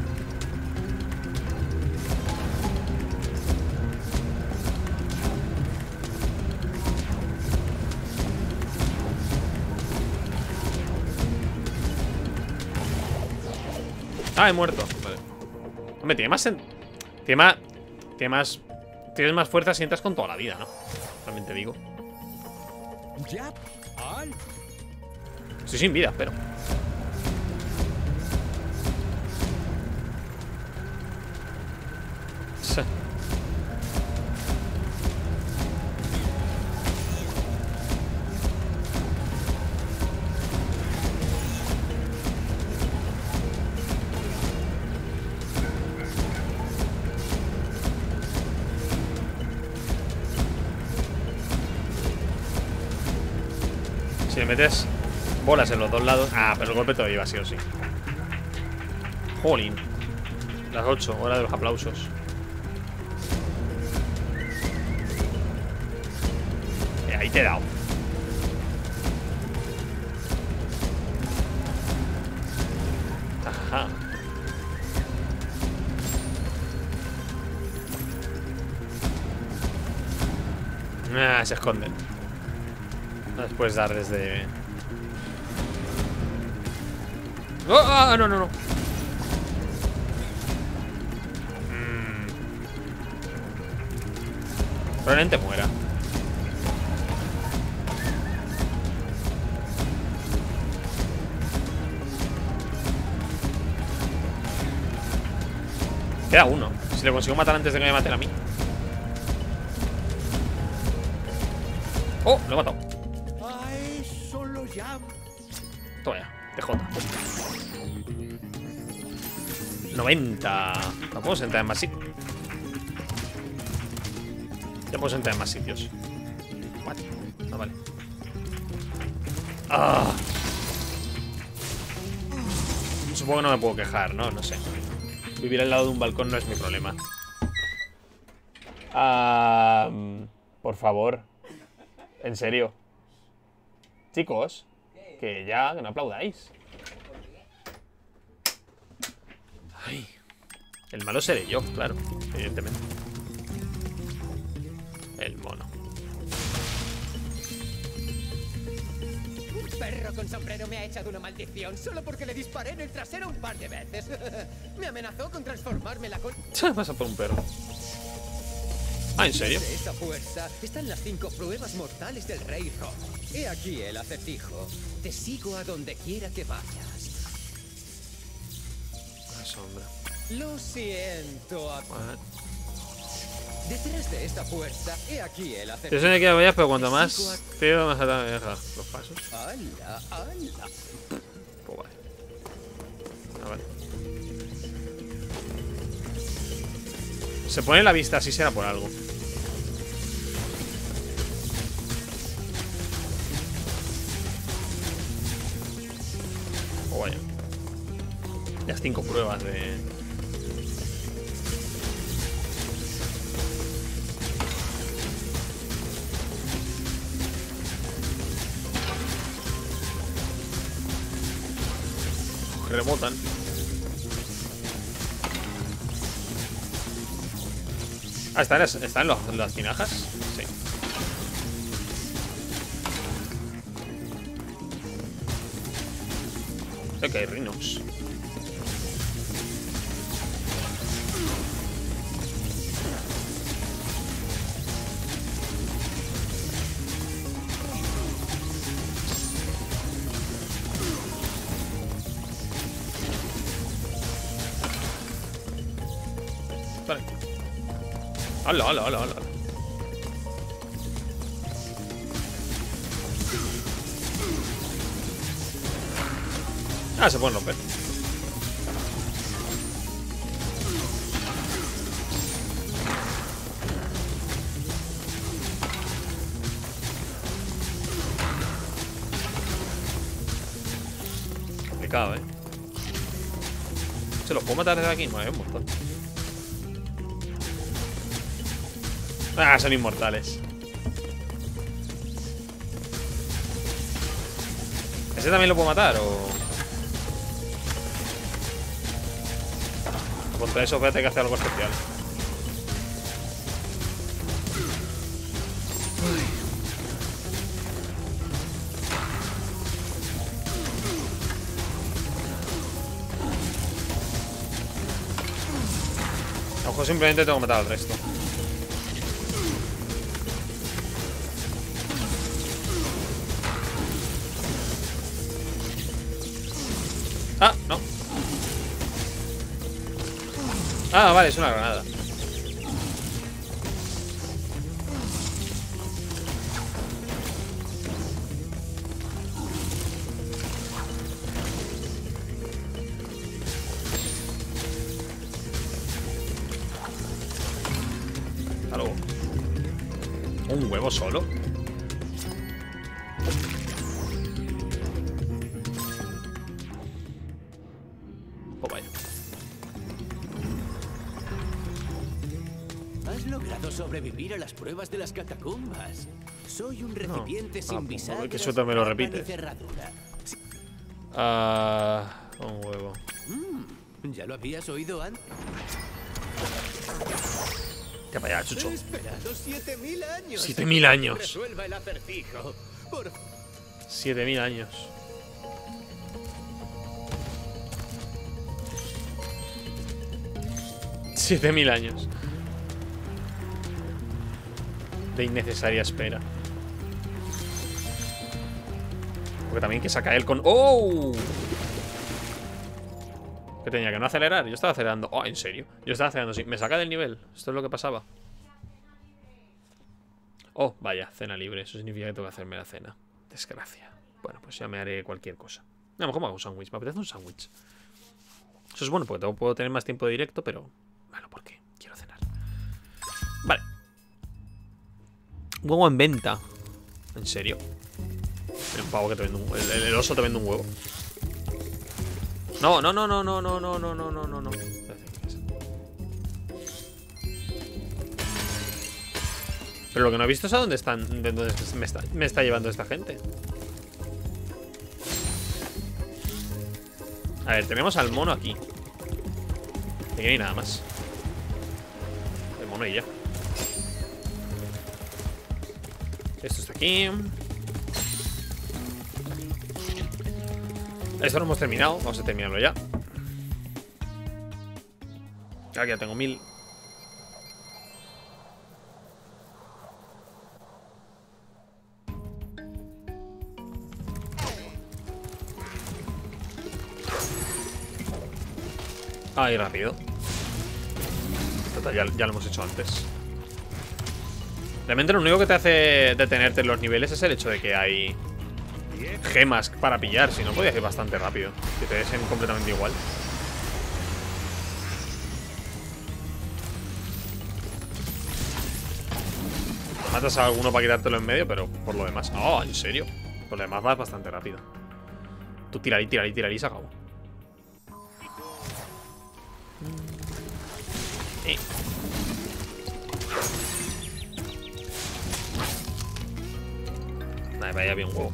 Ah, he muerto. Vale. Hombre, tiene más... Tienes más fuerza si entras con toda la vida, ¿no? También te digo. Estoy sin vida, pero... sé. Si le metes bolas en los dos lados. Ah, pero el golpe te lo lleva sí o sí. Jolín. Las 8, hora de los aplausos. Ahí te he dado. Ajá. Ah, se esconden. No les puedes dar desde... ¡Oh! ¡Ah! No, no, no. Probablemente muera. Queda uno. Si lo consigo matar antes de que me maten a mí. Oh, lo he matado. Toma ya, TJ. 90. No puedo sentar en más sitios. Ya puedo sentar en más sitios. What? Ah, vale. Ah. Supongo que no me puedo quejar, ¿no? No sé. Vivir al lado de un balcón no es mi problema. Ah, por favor. En serio. Chicos, que ya, que no aplaudáis. Ay. El malo seré yo, claro. Evidentemente. El mono. Un perro con sombrero me ha echado una maldición solo porque le disparé en el trasero un par de veces. Me amenazó con transformarme la con... ¿Qué pasa por un perro? Ah, ¿en serio? Esa fuerza están las 5 pruebas mortales del Rey Rojo. He aquí el acertijo. Te sigo a donde quiera que vayas. La sombra. Lo siento. Detrás de esta puerta, he aquí el hacer. Yo sé que vayas, pero cuanto más te va más atrás me deja los pasos. ¡Hala, hala! Pues vale. Ah, vale. Se pone la vista, así será por algo. Oh, vaya. Las 5 pruebas de... Rebotan. Ah, ¿están las tinajas? Sí. Sé que hay rhinos. Hola, hola, hola, hola. Ah, se pueden romper. Complicado, ¿eh? ¿Se los puedo matar desde aquí? No, hay un montón. Ah, son inmortales. ¿Ese también lo puedo matar o...? Contra eso voy a tener que hacer algo especial. A lo mejor simplemente tengo que matar al resto. Ah, no. Ah, vale, es una granada. un huevo solo? Oh, vaya. Has logrado sobrevivir a las pruebas de las catacumbas. Soy un recipiente sin bisagra. Que eso también lo repite. Ah, un huevo. Ya lo habías oído antes. Te vaya, chucho. He esperado 7000 años. 7000 años. Resuelva el acertijo. 7000 años. De innecesaria espera. Porque también que saca él con... ¡Oh! Que tenía que no acelerar. Yo estaba acelerando. Oh, en serio. Yo estaba acelerando, sí. Me saca del nivel. Esto es lo que pasaba. Oh, vaya. Cena libre. Eso significa que tengo que hacerme la cena. Desgracia. Bueno, pues ya me haré cualquier cosa. A lo mejor me hago un sándwich. Me apetece un sándwich. Eso es bueno porque puedo tener más tiempo de directo, pero... Malo, ¿por qué? Quiero cenar. Vale. Huevo en venta. En serio. Hay un pavo que te vende un... El oso te vende un huevo. No, no, no, no, no, no, no, no, no, no, no, no. Pero lo que no he visto es a dónde están. De dónde me está llevando esta gente. A ver, tenemos al mono aquí. Aquí no hay nada más. El mono y ya. Esto está aquí. Esto lo hemos terminado. Vamos a terminarlo ya. Aquí ya tengo 1000. Ahí rápido. Total, ya lo hemos hecho antes. Realmente lo único que te hace detenerte en los niveles es el hecho de que hay... gemas para pillar, si no podías ir bastante rápido. Que te desen completamente igual. Matas a alguno para quitártelo en medio, pero por lo demás... ¡Oh, en serio! Por lo demás vas bastante rápido. Tú tirar y tirar y tirar y se acabó. Vale, vaya bien huevo.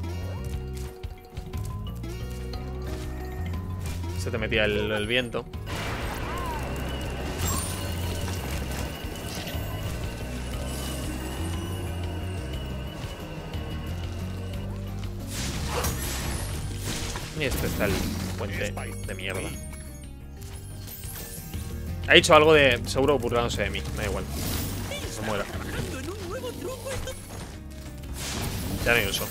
Se te metía el viento. Y este está el puente de mierda. Ha hecho algo de... seguro burlándose de mí. Me da igual. Se muera. Ya no hay uso.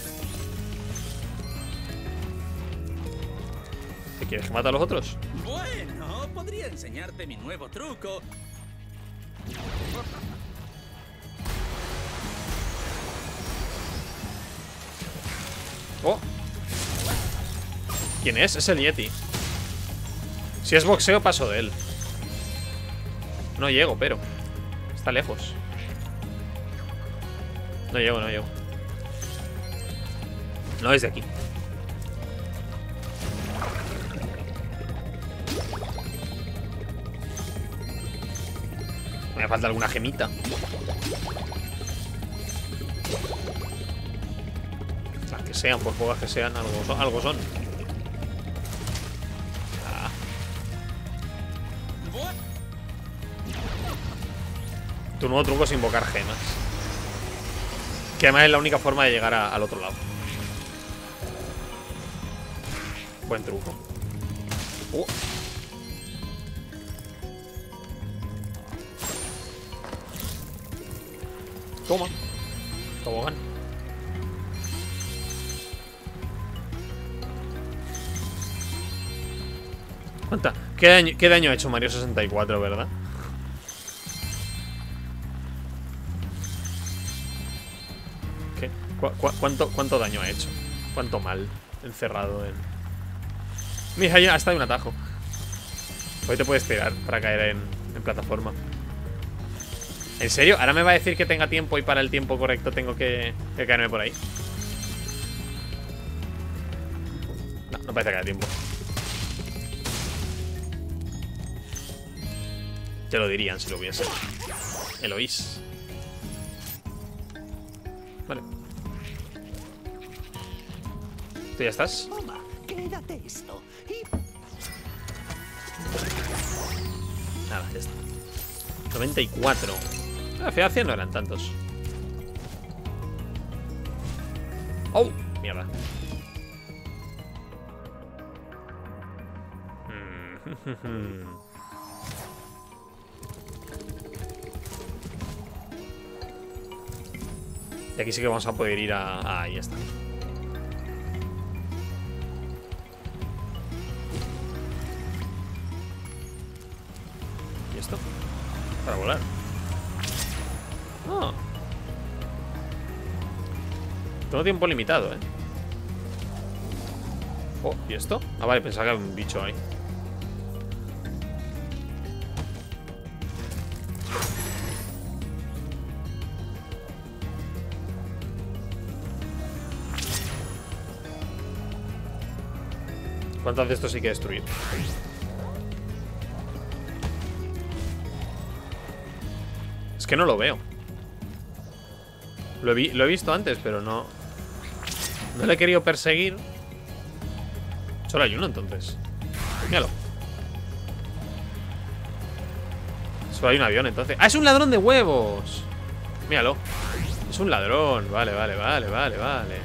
¿Quieres que mate a los otros? Bueno, podría enseñarte mi nuevo truco. Oh. ¿Quién es? Es el Yeti. Si es boxeo, paso de él. No llego, pero... está lejos. No llego, no llego. No es de aquí. Me falta alguna gemita. Las que sean, por pocas que sean, algo son. Ah. Tu nuevo truco es invocar gemas. Que además es la única forma de llegar al otro lado. Buen truco. Toma, tobogán. ¿Cuánta? ¿Qué daño ha hecho Mario 64, verdad? ¿Qué? ¿Cuánto daño ha hecho? ¿Cuánto mal encerrado en...? Mira, ya está de un atajo. Hoy te puedes tirar para caer en plataforma. ¿En serio? Ahora me va a decir que tenga tiempo y para el tiempo correcto tengo que caerme por ahí. No, no parece que haya tiempo. Te lo dirían si lo hubiese. Eloís. Vale. ¿Tú ya estás? Toma, quédate esto. Nada, ya está. 94. La feacia no eran tantos. ¡Oh! Mierda. Y aquí sí que vamos a poder ir a... ahí está. ¿Y esto? Para volar. Oh. Tengo tiempo limitado, ¿eh? Oh, ¿y esto? Ah, vale, pensaba que había un bicho ahí. ¿Cuántas de estos sí que destruir? Es que no lo veo. Lo he visto antes, pero no... no le he querido perseguir. Solo hay uno, entonces. Míralo. Solo hay un avión, entonces. ¡Ah, es un ladrón de huevos! Míralo. Es un ladrón. Vale, vale, vale, vale, vale.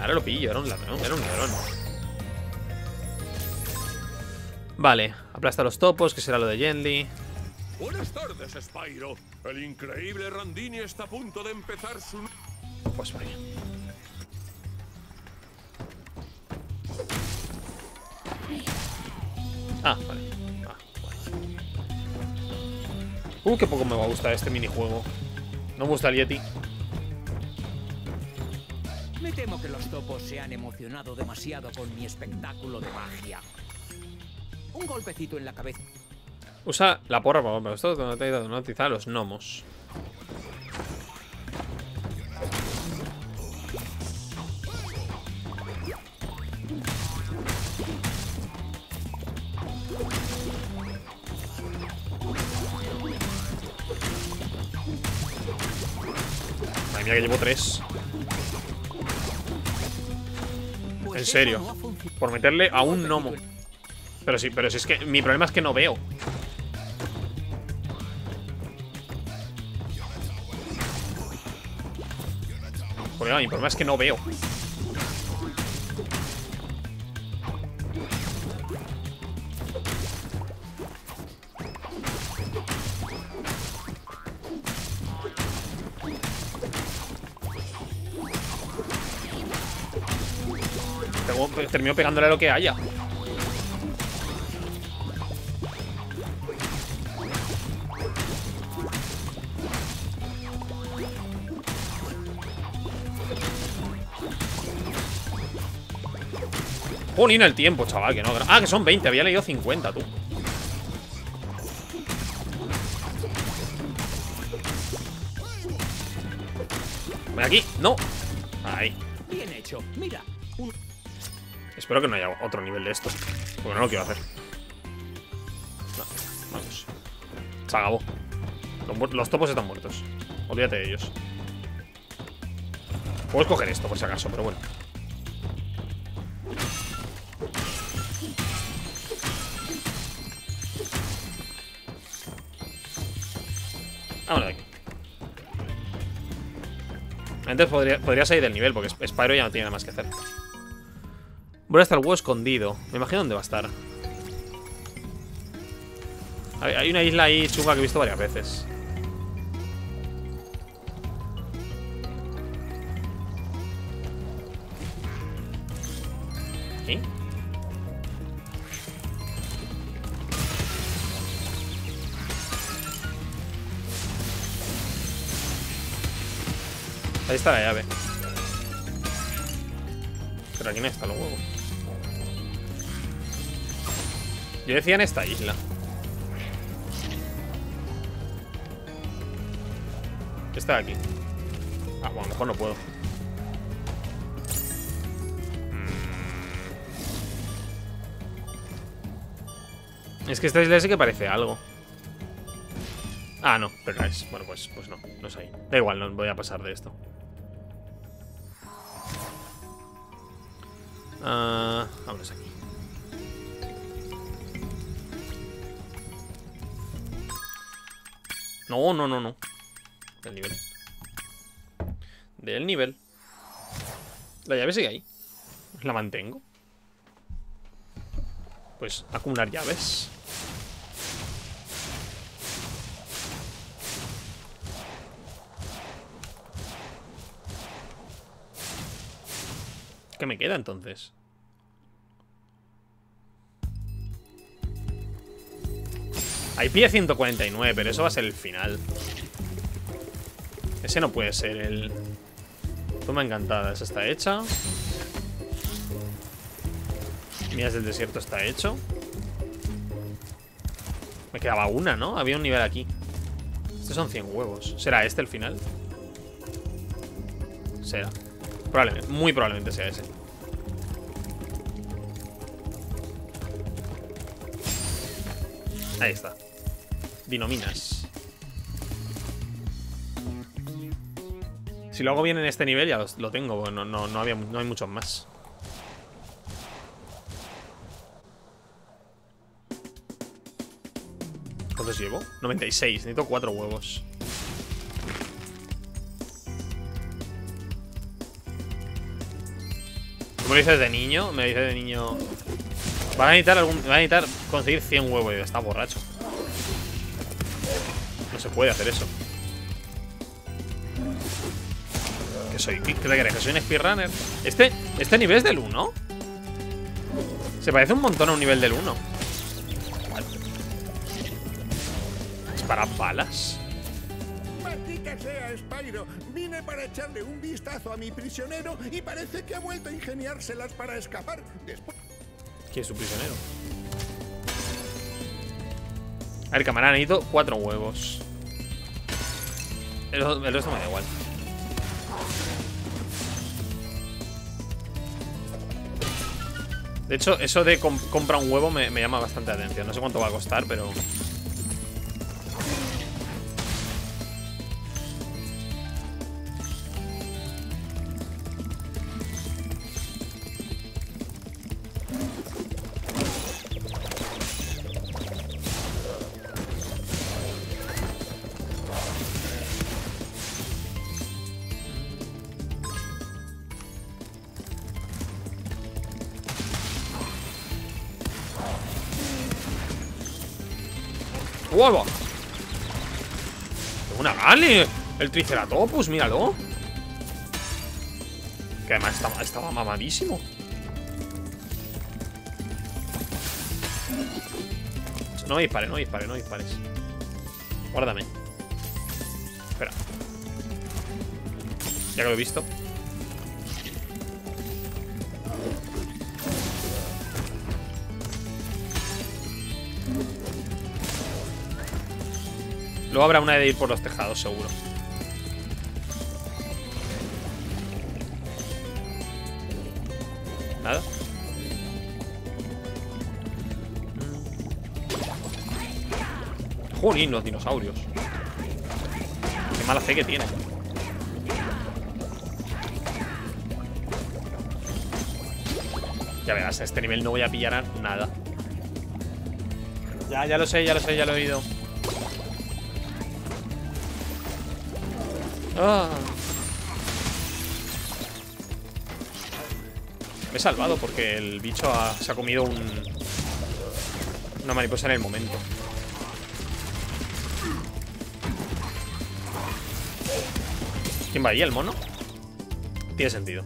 Ahora lo pillo, era un ladrón, era un ladrón. Vale, aplasta los topos, que será lo de Yenli. Buenas tardes, Spyro. El increíble Randini está a punto de empezar su... pues vaya. Ah, vale. Ah, vale. Qué poco me va a gustar este minijuego. No me gusta el Yeti. Me temo que los topos se han emocionado demasiado con mi espectáculo de magia. Un golpecito en la cabeza. Usa la porra, por favor. Esto no te ayuda a hipnotizar a los gnomos. Ay, mira que llevo 3. En serio, por meterle a un gnomo. Pero sí, pero si es que mi problema es que no veo. Joder, mi problema es que no veo. Termino pegándole a lo que haya. Jolín el tiempo, chaval, que no. Ah, que son 20, había leído 50, tú. Ven aquí, no. Ahí. Bien hecho, mira. Espero que no haya otro nivel de esto, porque no lo quiero hacer. No, vamos. Se acabó. Los topos están muertos. Olvídate de ellos. Puedo escoger esto por si acaso, pero bueno. Vámonos de aquí. Antes podría salir del nivel, porque Spyro ya no tiene nada más que hacer. Voy a estar el huevo escondido. Me imagino dónde va a estar. Hay una isla ahí chunga que he visto varias veces. ¿Aquí? Ahí está la llave. Pero aquí no está el huevo. Yo decía en esta isla. Está aquí. Ah, bueno, a lo mejor no puedo. Es que esta isla sí que parece algo. Ah, no, pero no es. Bueno, pues no, no es ahí. Da igual, no voy a pasar de esto. Vámonos aquí. No, no, no, no. Del nivel. Del nivel. La llave sigue ahí. La mantengo. Pues acumular llaves. ¿Qué me queda entonces? Ahí pilla 149, pero eso va a ser el final. Ese no puede ser el... Toma encantada, esa está hecha. Miras del desierto está hecho. Me quedaba una, ¿no? Había un nivel aquí. Estos son 100 huevos. ¿Será este el final? Será. Probablemente, muy probablemente sea ese. Ahí está. Dinominas. Si lo hago bien en este nivel ya lo tengo. Bueno, no hay muchos más. ¿Cuántos llevo? 96, necesito 4 huevos. Como dices de niño, me dices de niño. Vas a necesitar conseguir 100 huevos. Está borracho. No se puede hacer eso. ¿Qué soy? ¿Qué te crees? ¿Que soy un speedrunner? Este nivel es del 1. Se parece un montón a un nivel del 1. ¿Para balas? Maldita sea, Spyro. Vine para echarle un vistazo a mi prisionero y parece que ha vuelto a ingeniárselas para escapar. Después... ¿Quién es su prisionero? A ver, camarada, necesito 4 huevos. El resto me da igual. De hecho, eso de compra un huevo me llama bastante la atención. No sé cuánto va a costar, pero... ¡Huevo! ¡Tengo una gale! El Triceratopus, míralo. Que además estaba mamadísimo. No me dispares, no me dispares, no me dispares. Guárdame. Espera. Ya que lo he visto. Luego habrá una de ir por los tejados, seguro. Nada. Jolín, los dinosaurios. Qué mala fe que tiene. Ya verás, a este nivel no voy a pillar nada. Ya lo sé, ya lo sé, ya lo he oído. Ah. Me he salvado porque el bicho se ha comido una mariposa en el momento. ¿Quién va ahí? ¿El mono? Tiene sentido.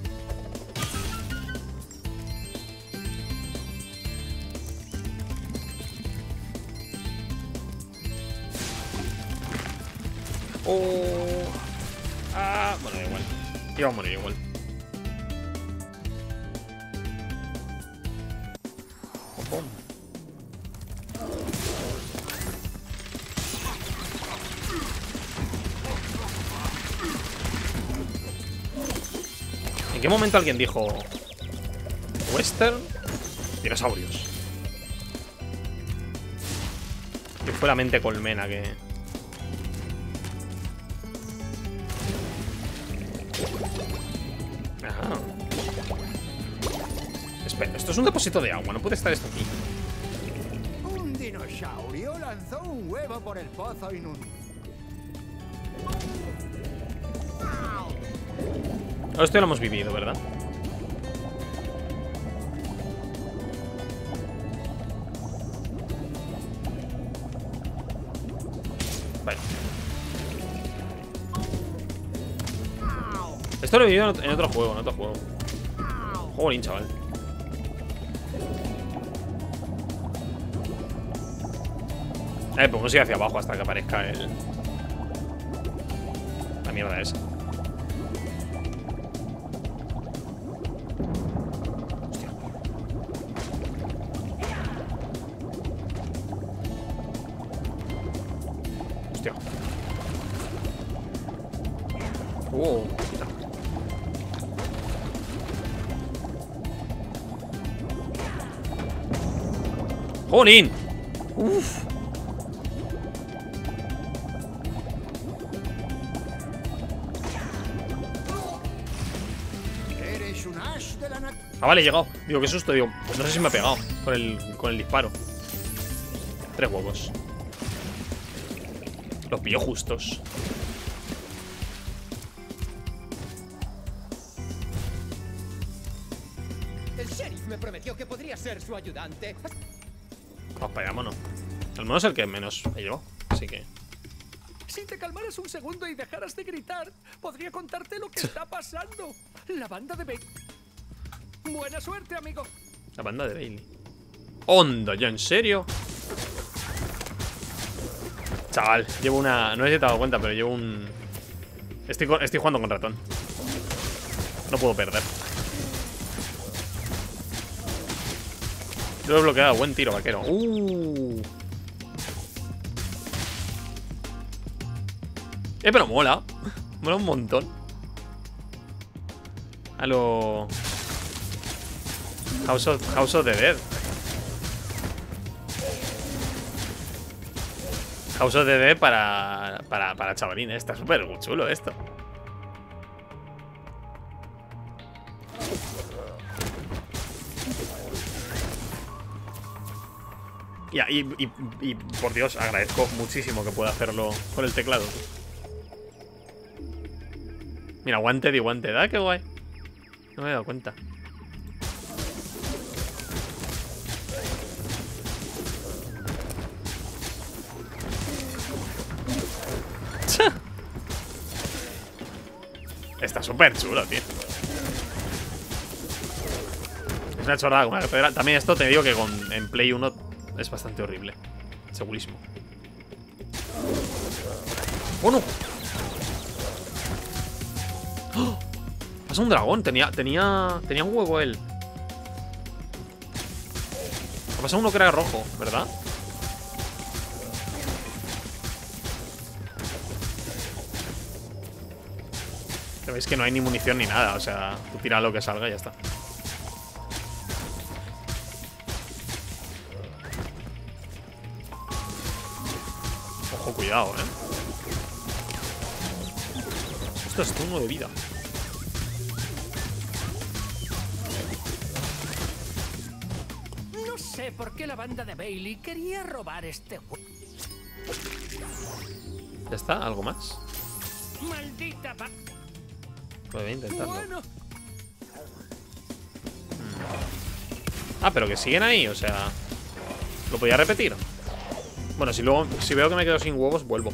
Oh. Bueno, da igual. Iba a morir igual. Ojo. ¿En qué momento alguien dijo western dinosaurios? Que fue la mente colmena que... Ajá. Espera, esto es un depósito de agua, no puede estar esto aquí. Un dinosaurio lanzó un huevo por el pozo inundado. Esto ya lo hemos vivido, ¿verdad? Vale. Esto lo he vivido en otro juego, Jolín, chaval. Podemos ir hacia abajo hasta que aparezca el... La mierda esa. ¡Jolín! ¡Uf! Ah, vale, he llegado. Digo, qué susto. Digo, pues no sé si me ha pegado con el disparo. 3 huevos. Los pillo justos. El sheriff me prometió que podría ser su ayudante. Vamos para allá, mono. Al menos el que menos me llevó, así que... Si te calmaras un segundo y dejaras de gritar, podría contarte lo que está pasando. La banda de Bailey. Buena suerte, amigo. La banda de Bailey. ¡Onda! ¿Ya en serio? Chaval, llevo una... No sé si te has dado cuenta, pero llevo un... Estoy jugando con ratón. No puedo perder. Lo he bloqueado, buen tiro, vaquero. Pero mola. Mola un montón. A lo... House of the Dead. House of the Dead para chavalines. Está súper chulo esto. Y por Dios, agradezco muchísimo que pueda hacerlo con el teclado. Mira, guante, ¿da? Qué guay. No me he dado cuenta. Está súper chulo, tío. Es una chorrada con una catedral. También esto te digo que en Play 1... Es bastante horrible. Segurísimo. ¡Oh, no! ¡Oh! Pasa un dragón. Tenía un huevo él. Ha pasado uno que era rojo, ¿verdad? Pero veis que no hay ni munición ni nada. O sea, tú tira lo que salga y ya está. Cuidado, Esto es turno de vida. No sé por qué la banda de Bailey quería robar este juego. ¿Ya está? ¿Algo más? Maldita va. Lo voy a intentar. Bueno. Pero que siguen ahí, o sea. ¿Lo podía repetir? Bueno, si veo que me quedo sin huevos, vuelvo.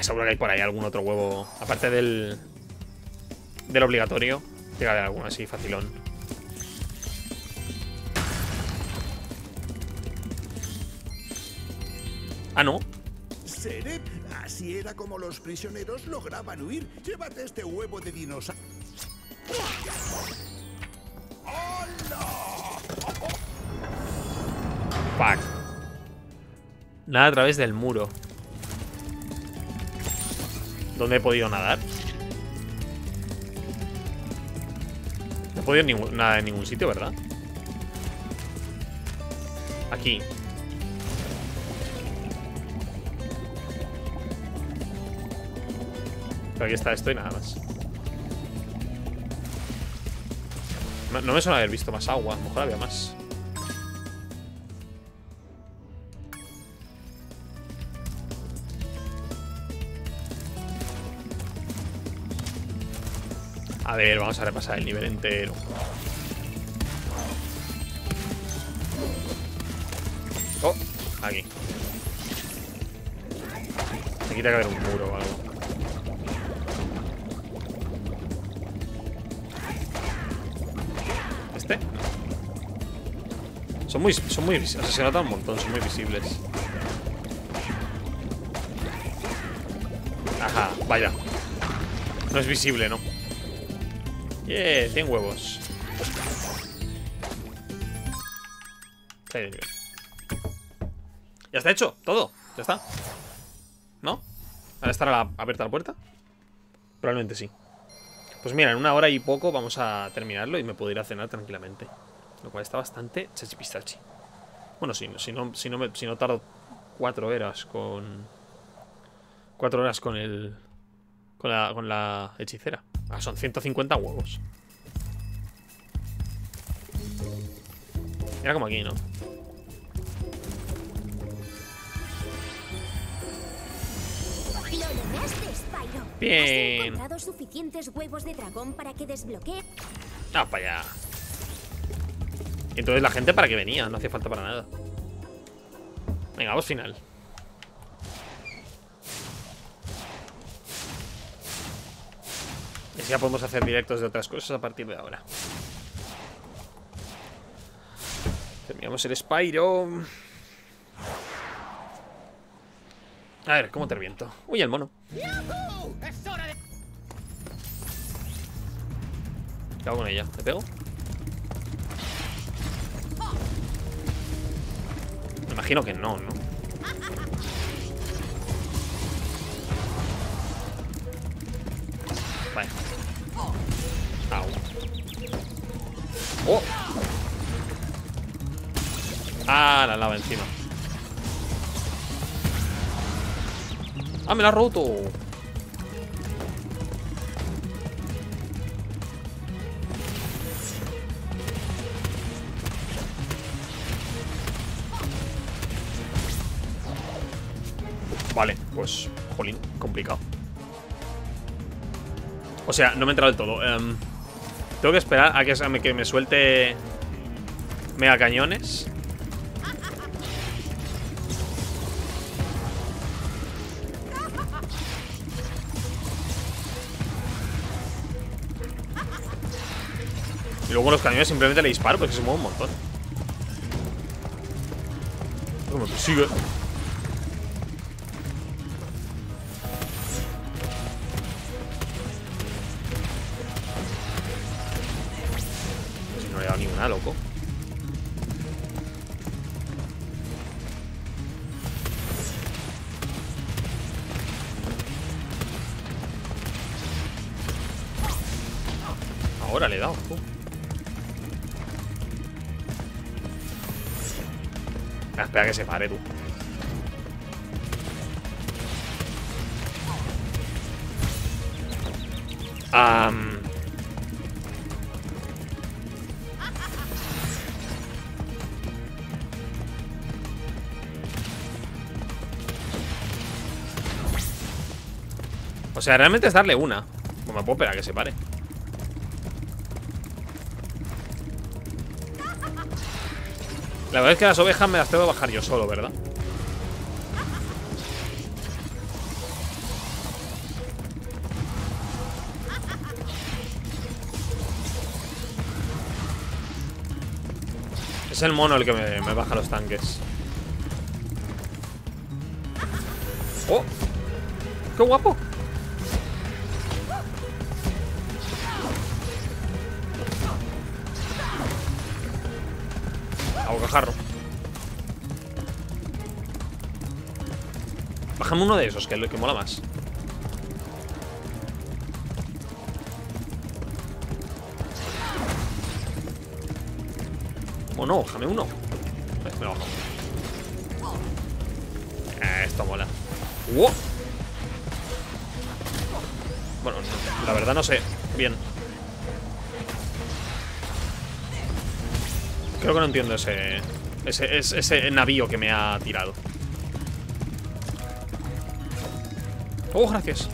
Seguro que hay por ahí algún otro huevo. Aparte del obligatorio. Llegaré a alguno así, facilón. ¿No? Serep, así era como los prisioneros lograban huir. Llévate este huevo de dinosaurio. ¡Oh, no! Fuck. Nada a través del muro. ¿Dónde he podido nadar? No he podido nada en ningún sitio, ¿verdad? Aquí. Pero aquí está esto y nada más. No me suena haber visto más agua. A lo mejor había más. A ver, vamos a repasar el nivel entero. Oh, aquí. Aquí tiene que haber un muro o algo. ¿Este? Son muy visibles. O sea, se notan un montón, son muy visibles. Ajá, vaya. No es visible, ¿no? Yeah, 100 huevos. Ya está hecho, todo. Ya está. ¿No? ¿Ahora estará abierta la puerta? Probablemente sí. Pues mira, en una hora y poco vamos a terminarlo y me puedo ir a cenar tranquilamente. Lo cual está bastante chachipistachi. Bueno, si no tardo 4 horas con... 4 horas con el... Con la hechicera. Ah, son 150 huevos. Era como aquí, ¿no? Lo lograste, Spyro. Bien. Has encontrado suficientes huevos de dragón para que desbloquee. Ah, para allá. Entonces la gente para qué venía, no hacía falta para nada. Venga, voz final. Y así ya podemos hacer directos de otras cosas a partir de ahora. Terminamos el Spyro. A ver, ¿cómo te reviento? Uy, el mono. ¿Qué hago con ella? ¿Te pego? Me imagino que no, ¿no? Vale. Au. Oh. Ah, la lava encima. Ah, me la ha roto. Vale, pues, jolín, complicado. O sea, no me he entrado del todo. Tengo que esperar a que me suelte mega cañones. Y luego los cañones simplemente le disparo porque se mueve un montón. No me persigue. Ah, loco. Ahora le he dado. Ah, espera que se pare, tú. O sea, realmente es darle una. Pues me puedo esperar a que se pare. La verdad es que las ovejas me las tengo que bajar yo solo, ¿verdad? Es el mono el que me baja los tanques. ¡Oh! ¡Qué guapo! Bájame uno de esos, que es lo que mola más. Oh no, bájame uno. Me lo bajo. Esto mola. ¡Wow! Bueno, la verdad no sé. Bien. Creo que no entiendo ese navío que me ha tirado. Oh, gracias.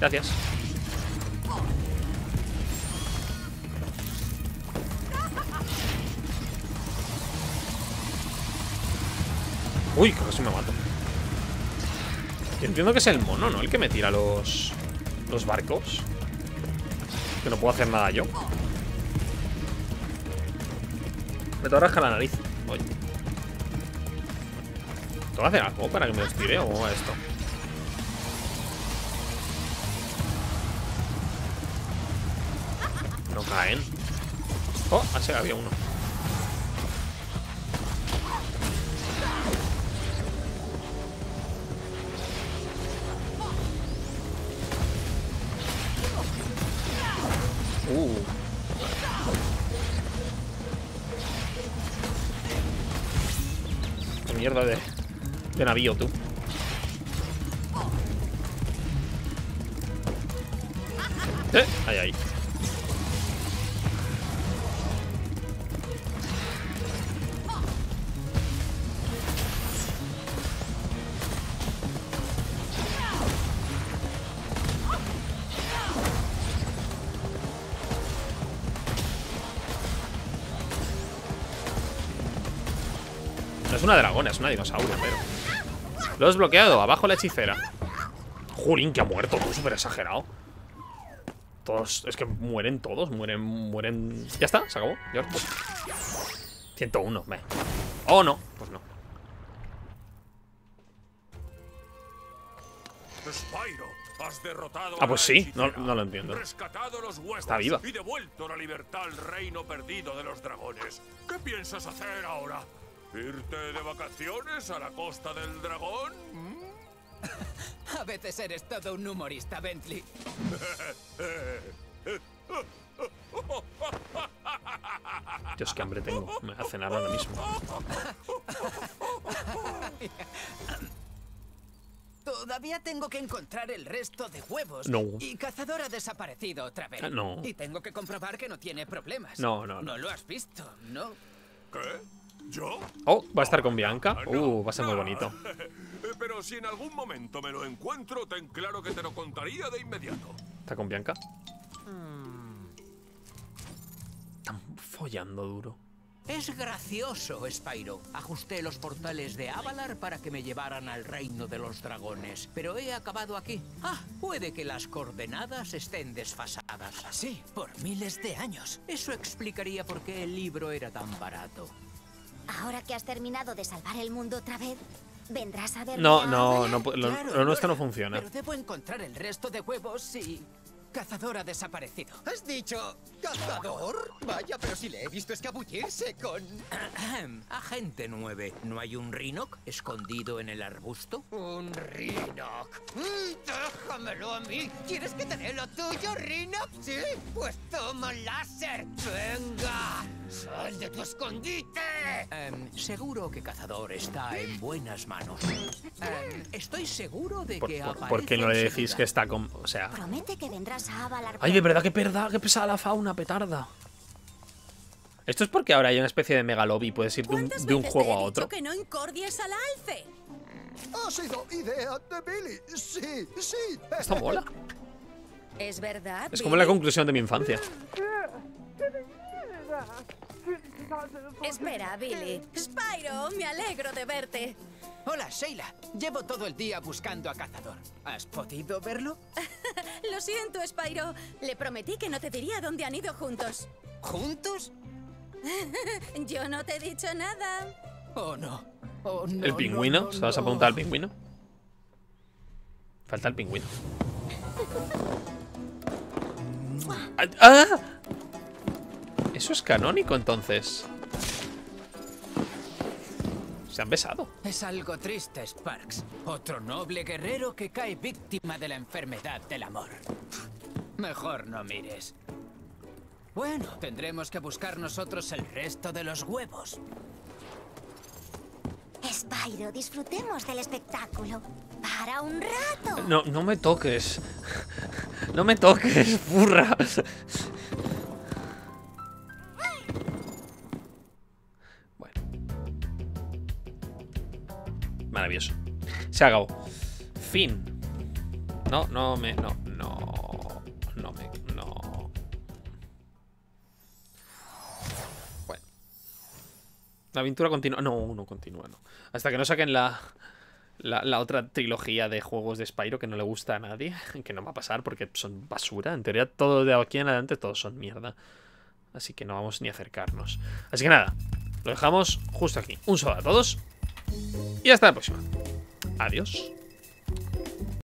Gracias. Uy, creo que sí me mato. Yo entiendo que es el mono, ¿no? El que me tira los barcos. Que no puedo hacer nada yo. Me tengo que rascar la nariz. Oye. ¿Tengo que hacer algo para que me los tire o esto? No caen. Oh, así había uno. Qué mierda de navío, tú. Ahí, ahí. Una dragona, es una dinosaurio, pero... Lo has bloqueado, abajo la hechicera. Jolín, que ha muerto, tú, súper exagerado. Todos, es que mueren todos, mueren... Ya está, se acabó, ya. 101, me. Oh, no, pues no. Spyro, has derrotado a la pues sí, no lo entiendo. Los huevos, está viva. Y devuelto la libertad al reino perdido de los dragones. ¿Qué piensas hacer ahora? ¿Irte de vacaciones a la costa del dragón? A veces eres todo un humorista, Bentley. Dios, qué hambre tengo. Me voy a cenar ahora mismo. Todavía tengo que encontrar el resto de huevos. No. Y Cazador ha desaparecido otra vez. No. Y tengo que comprobar que no tiene problemas. No lo has visto, ¿no? ¿Qué? ¿Yo? Oh, va a estar con Bianca. Va a ser muy bonito. Pero si en algún momento me lo encuentro, ten claro que te lo contaría de inmediato. ¿Está con Bianca? Están follando duro. Es gracioso, Spyro. Ajusté los portales de Avalar para que me llevaran al reino de los dragones, pero he acabado aquí. Puede que las coordenadas estén desfasadas. Sí, por miles de años. Eso explicaría por qué el libro era tan barato. Ahora que has terminado de salvar el mundo otra vez, vendrás a ver. Lo nuestro no funciona. Pero debo encontrar el resto de huevos y... Cazador ha desaparecido. ¿Has dicho Cazador? Vaya, pero si le he visto escabullirse con... Agente 9. ¿No hay un Rhinoc escondido en el arbusto? ¿Un Rhinoc? ¡Déjamelo a mí! ¿Quieres que te dé lo tuyo, Rhinoc? ¿Sí? Pues toma láser. ¡Venga! ¡Sal de tu escondite! Seguro que Cazador está en buenas manos. Estoy seguro de que... ¿Por qué no le decís que está con... O sea... Promete que vendrás a Avalar... Ay, de verdad, qué pesada la fauna, petarda. Esto es porque ahora hay una especie de mega lobby. Puedes ir de un juego a otro. ¿Cuántas veces te he dicho que no incordies al alce? Ha sido idea de Billy. Sí. Esto mola. Es verdad. Es como la conclusión de mi infancia. Espera, Billy. Spyro, me alegro de verte. Hola, Sheila. Llevo todo el día buscando a Cazador. ¿Has podido verlo? Lo siento, Spyro. Le prometí que no te diría dónde han ido juntos. ¿Juntos? Yo no te he dicho nada. Oh, no. ¿El pingüino? ¿Se vas a apuntar al pingüino? Falta el pingüino. ¡Ah! Eso es canónico, entonces. Se han besado. Es algo triste, Sparks. Otro noble guerrero que cae víctima de la enfermedad del amor. Mejor no mires. Bueno, tendremos que buscar nosotros el resto de los huevos. Spyro, disfrutemos del espectáculo. Para un rato. No, no me toques. No me toques, burra. Bueno. Maravilloso. Se acabó. Fin. No. Bueno. La aventura continúa. No continúa. Hasta que no saquen la otra trilogía de juegos de Spyro que no le gusta a nadie, que no va a pasar porque son basura. En teoría, todo de aquí en adelante, todos son mierda. Así que no vamos ni a acercarnos. Así que nada, lo dejamos justo aquí. Un saludo a todos y hasta la próxima. Adiós.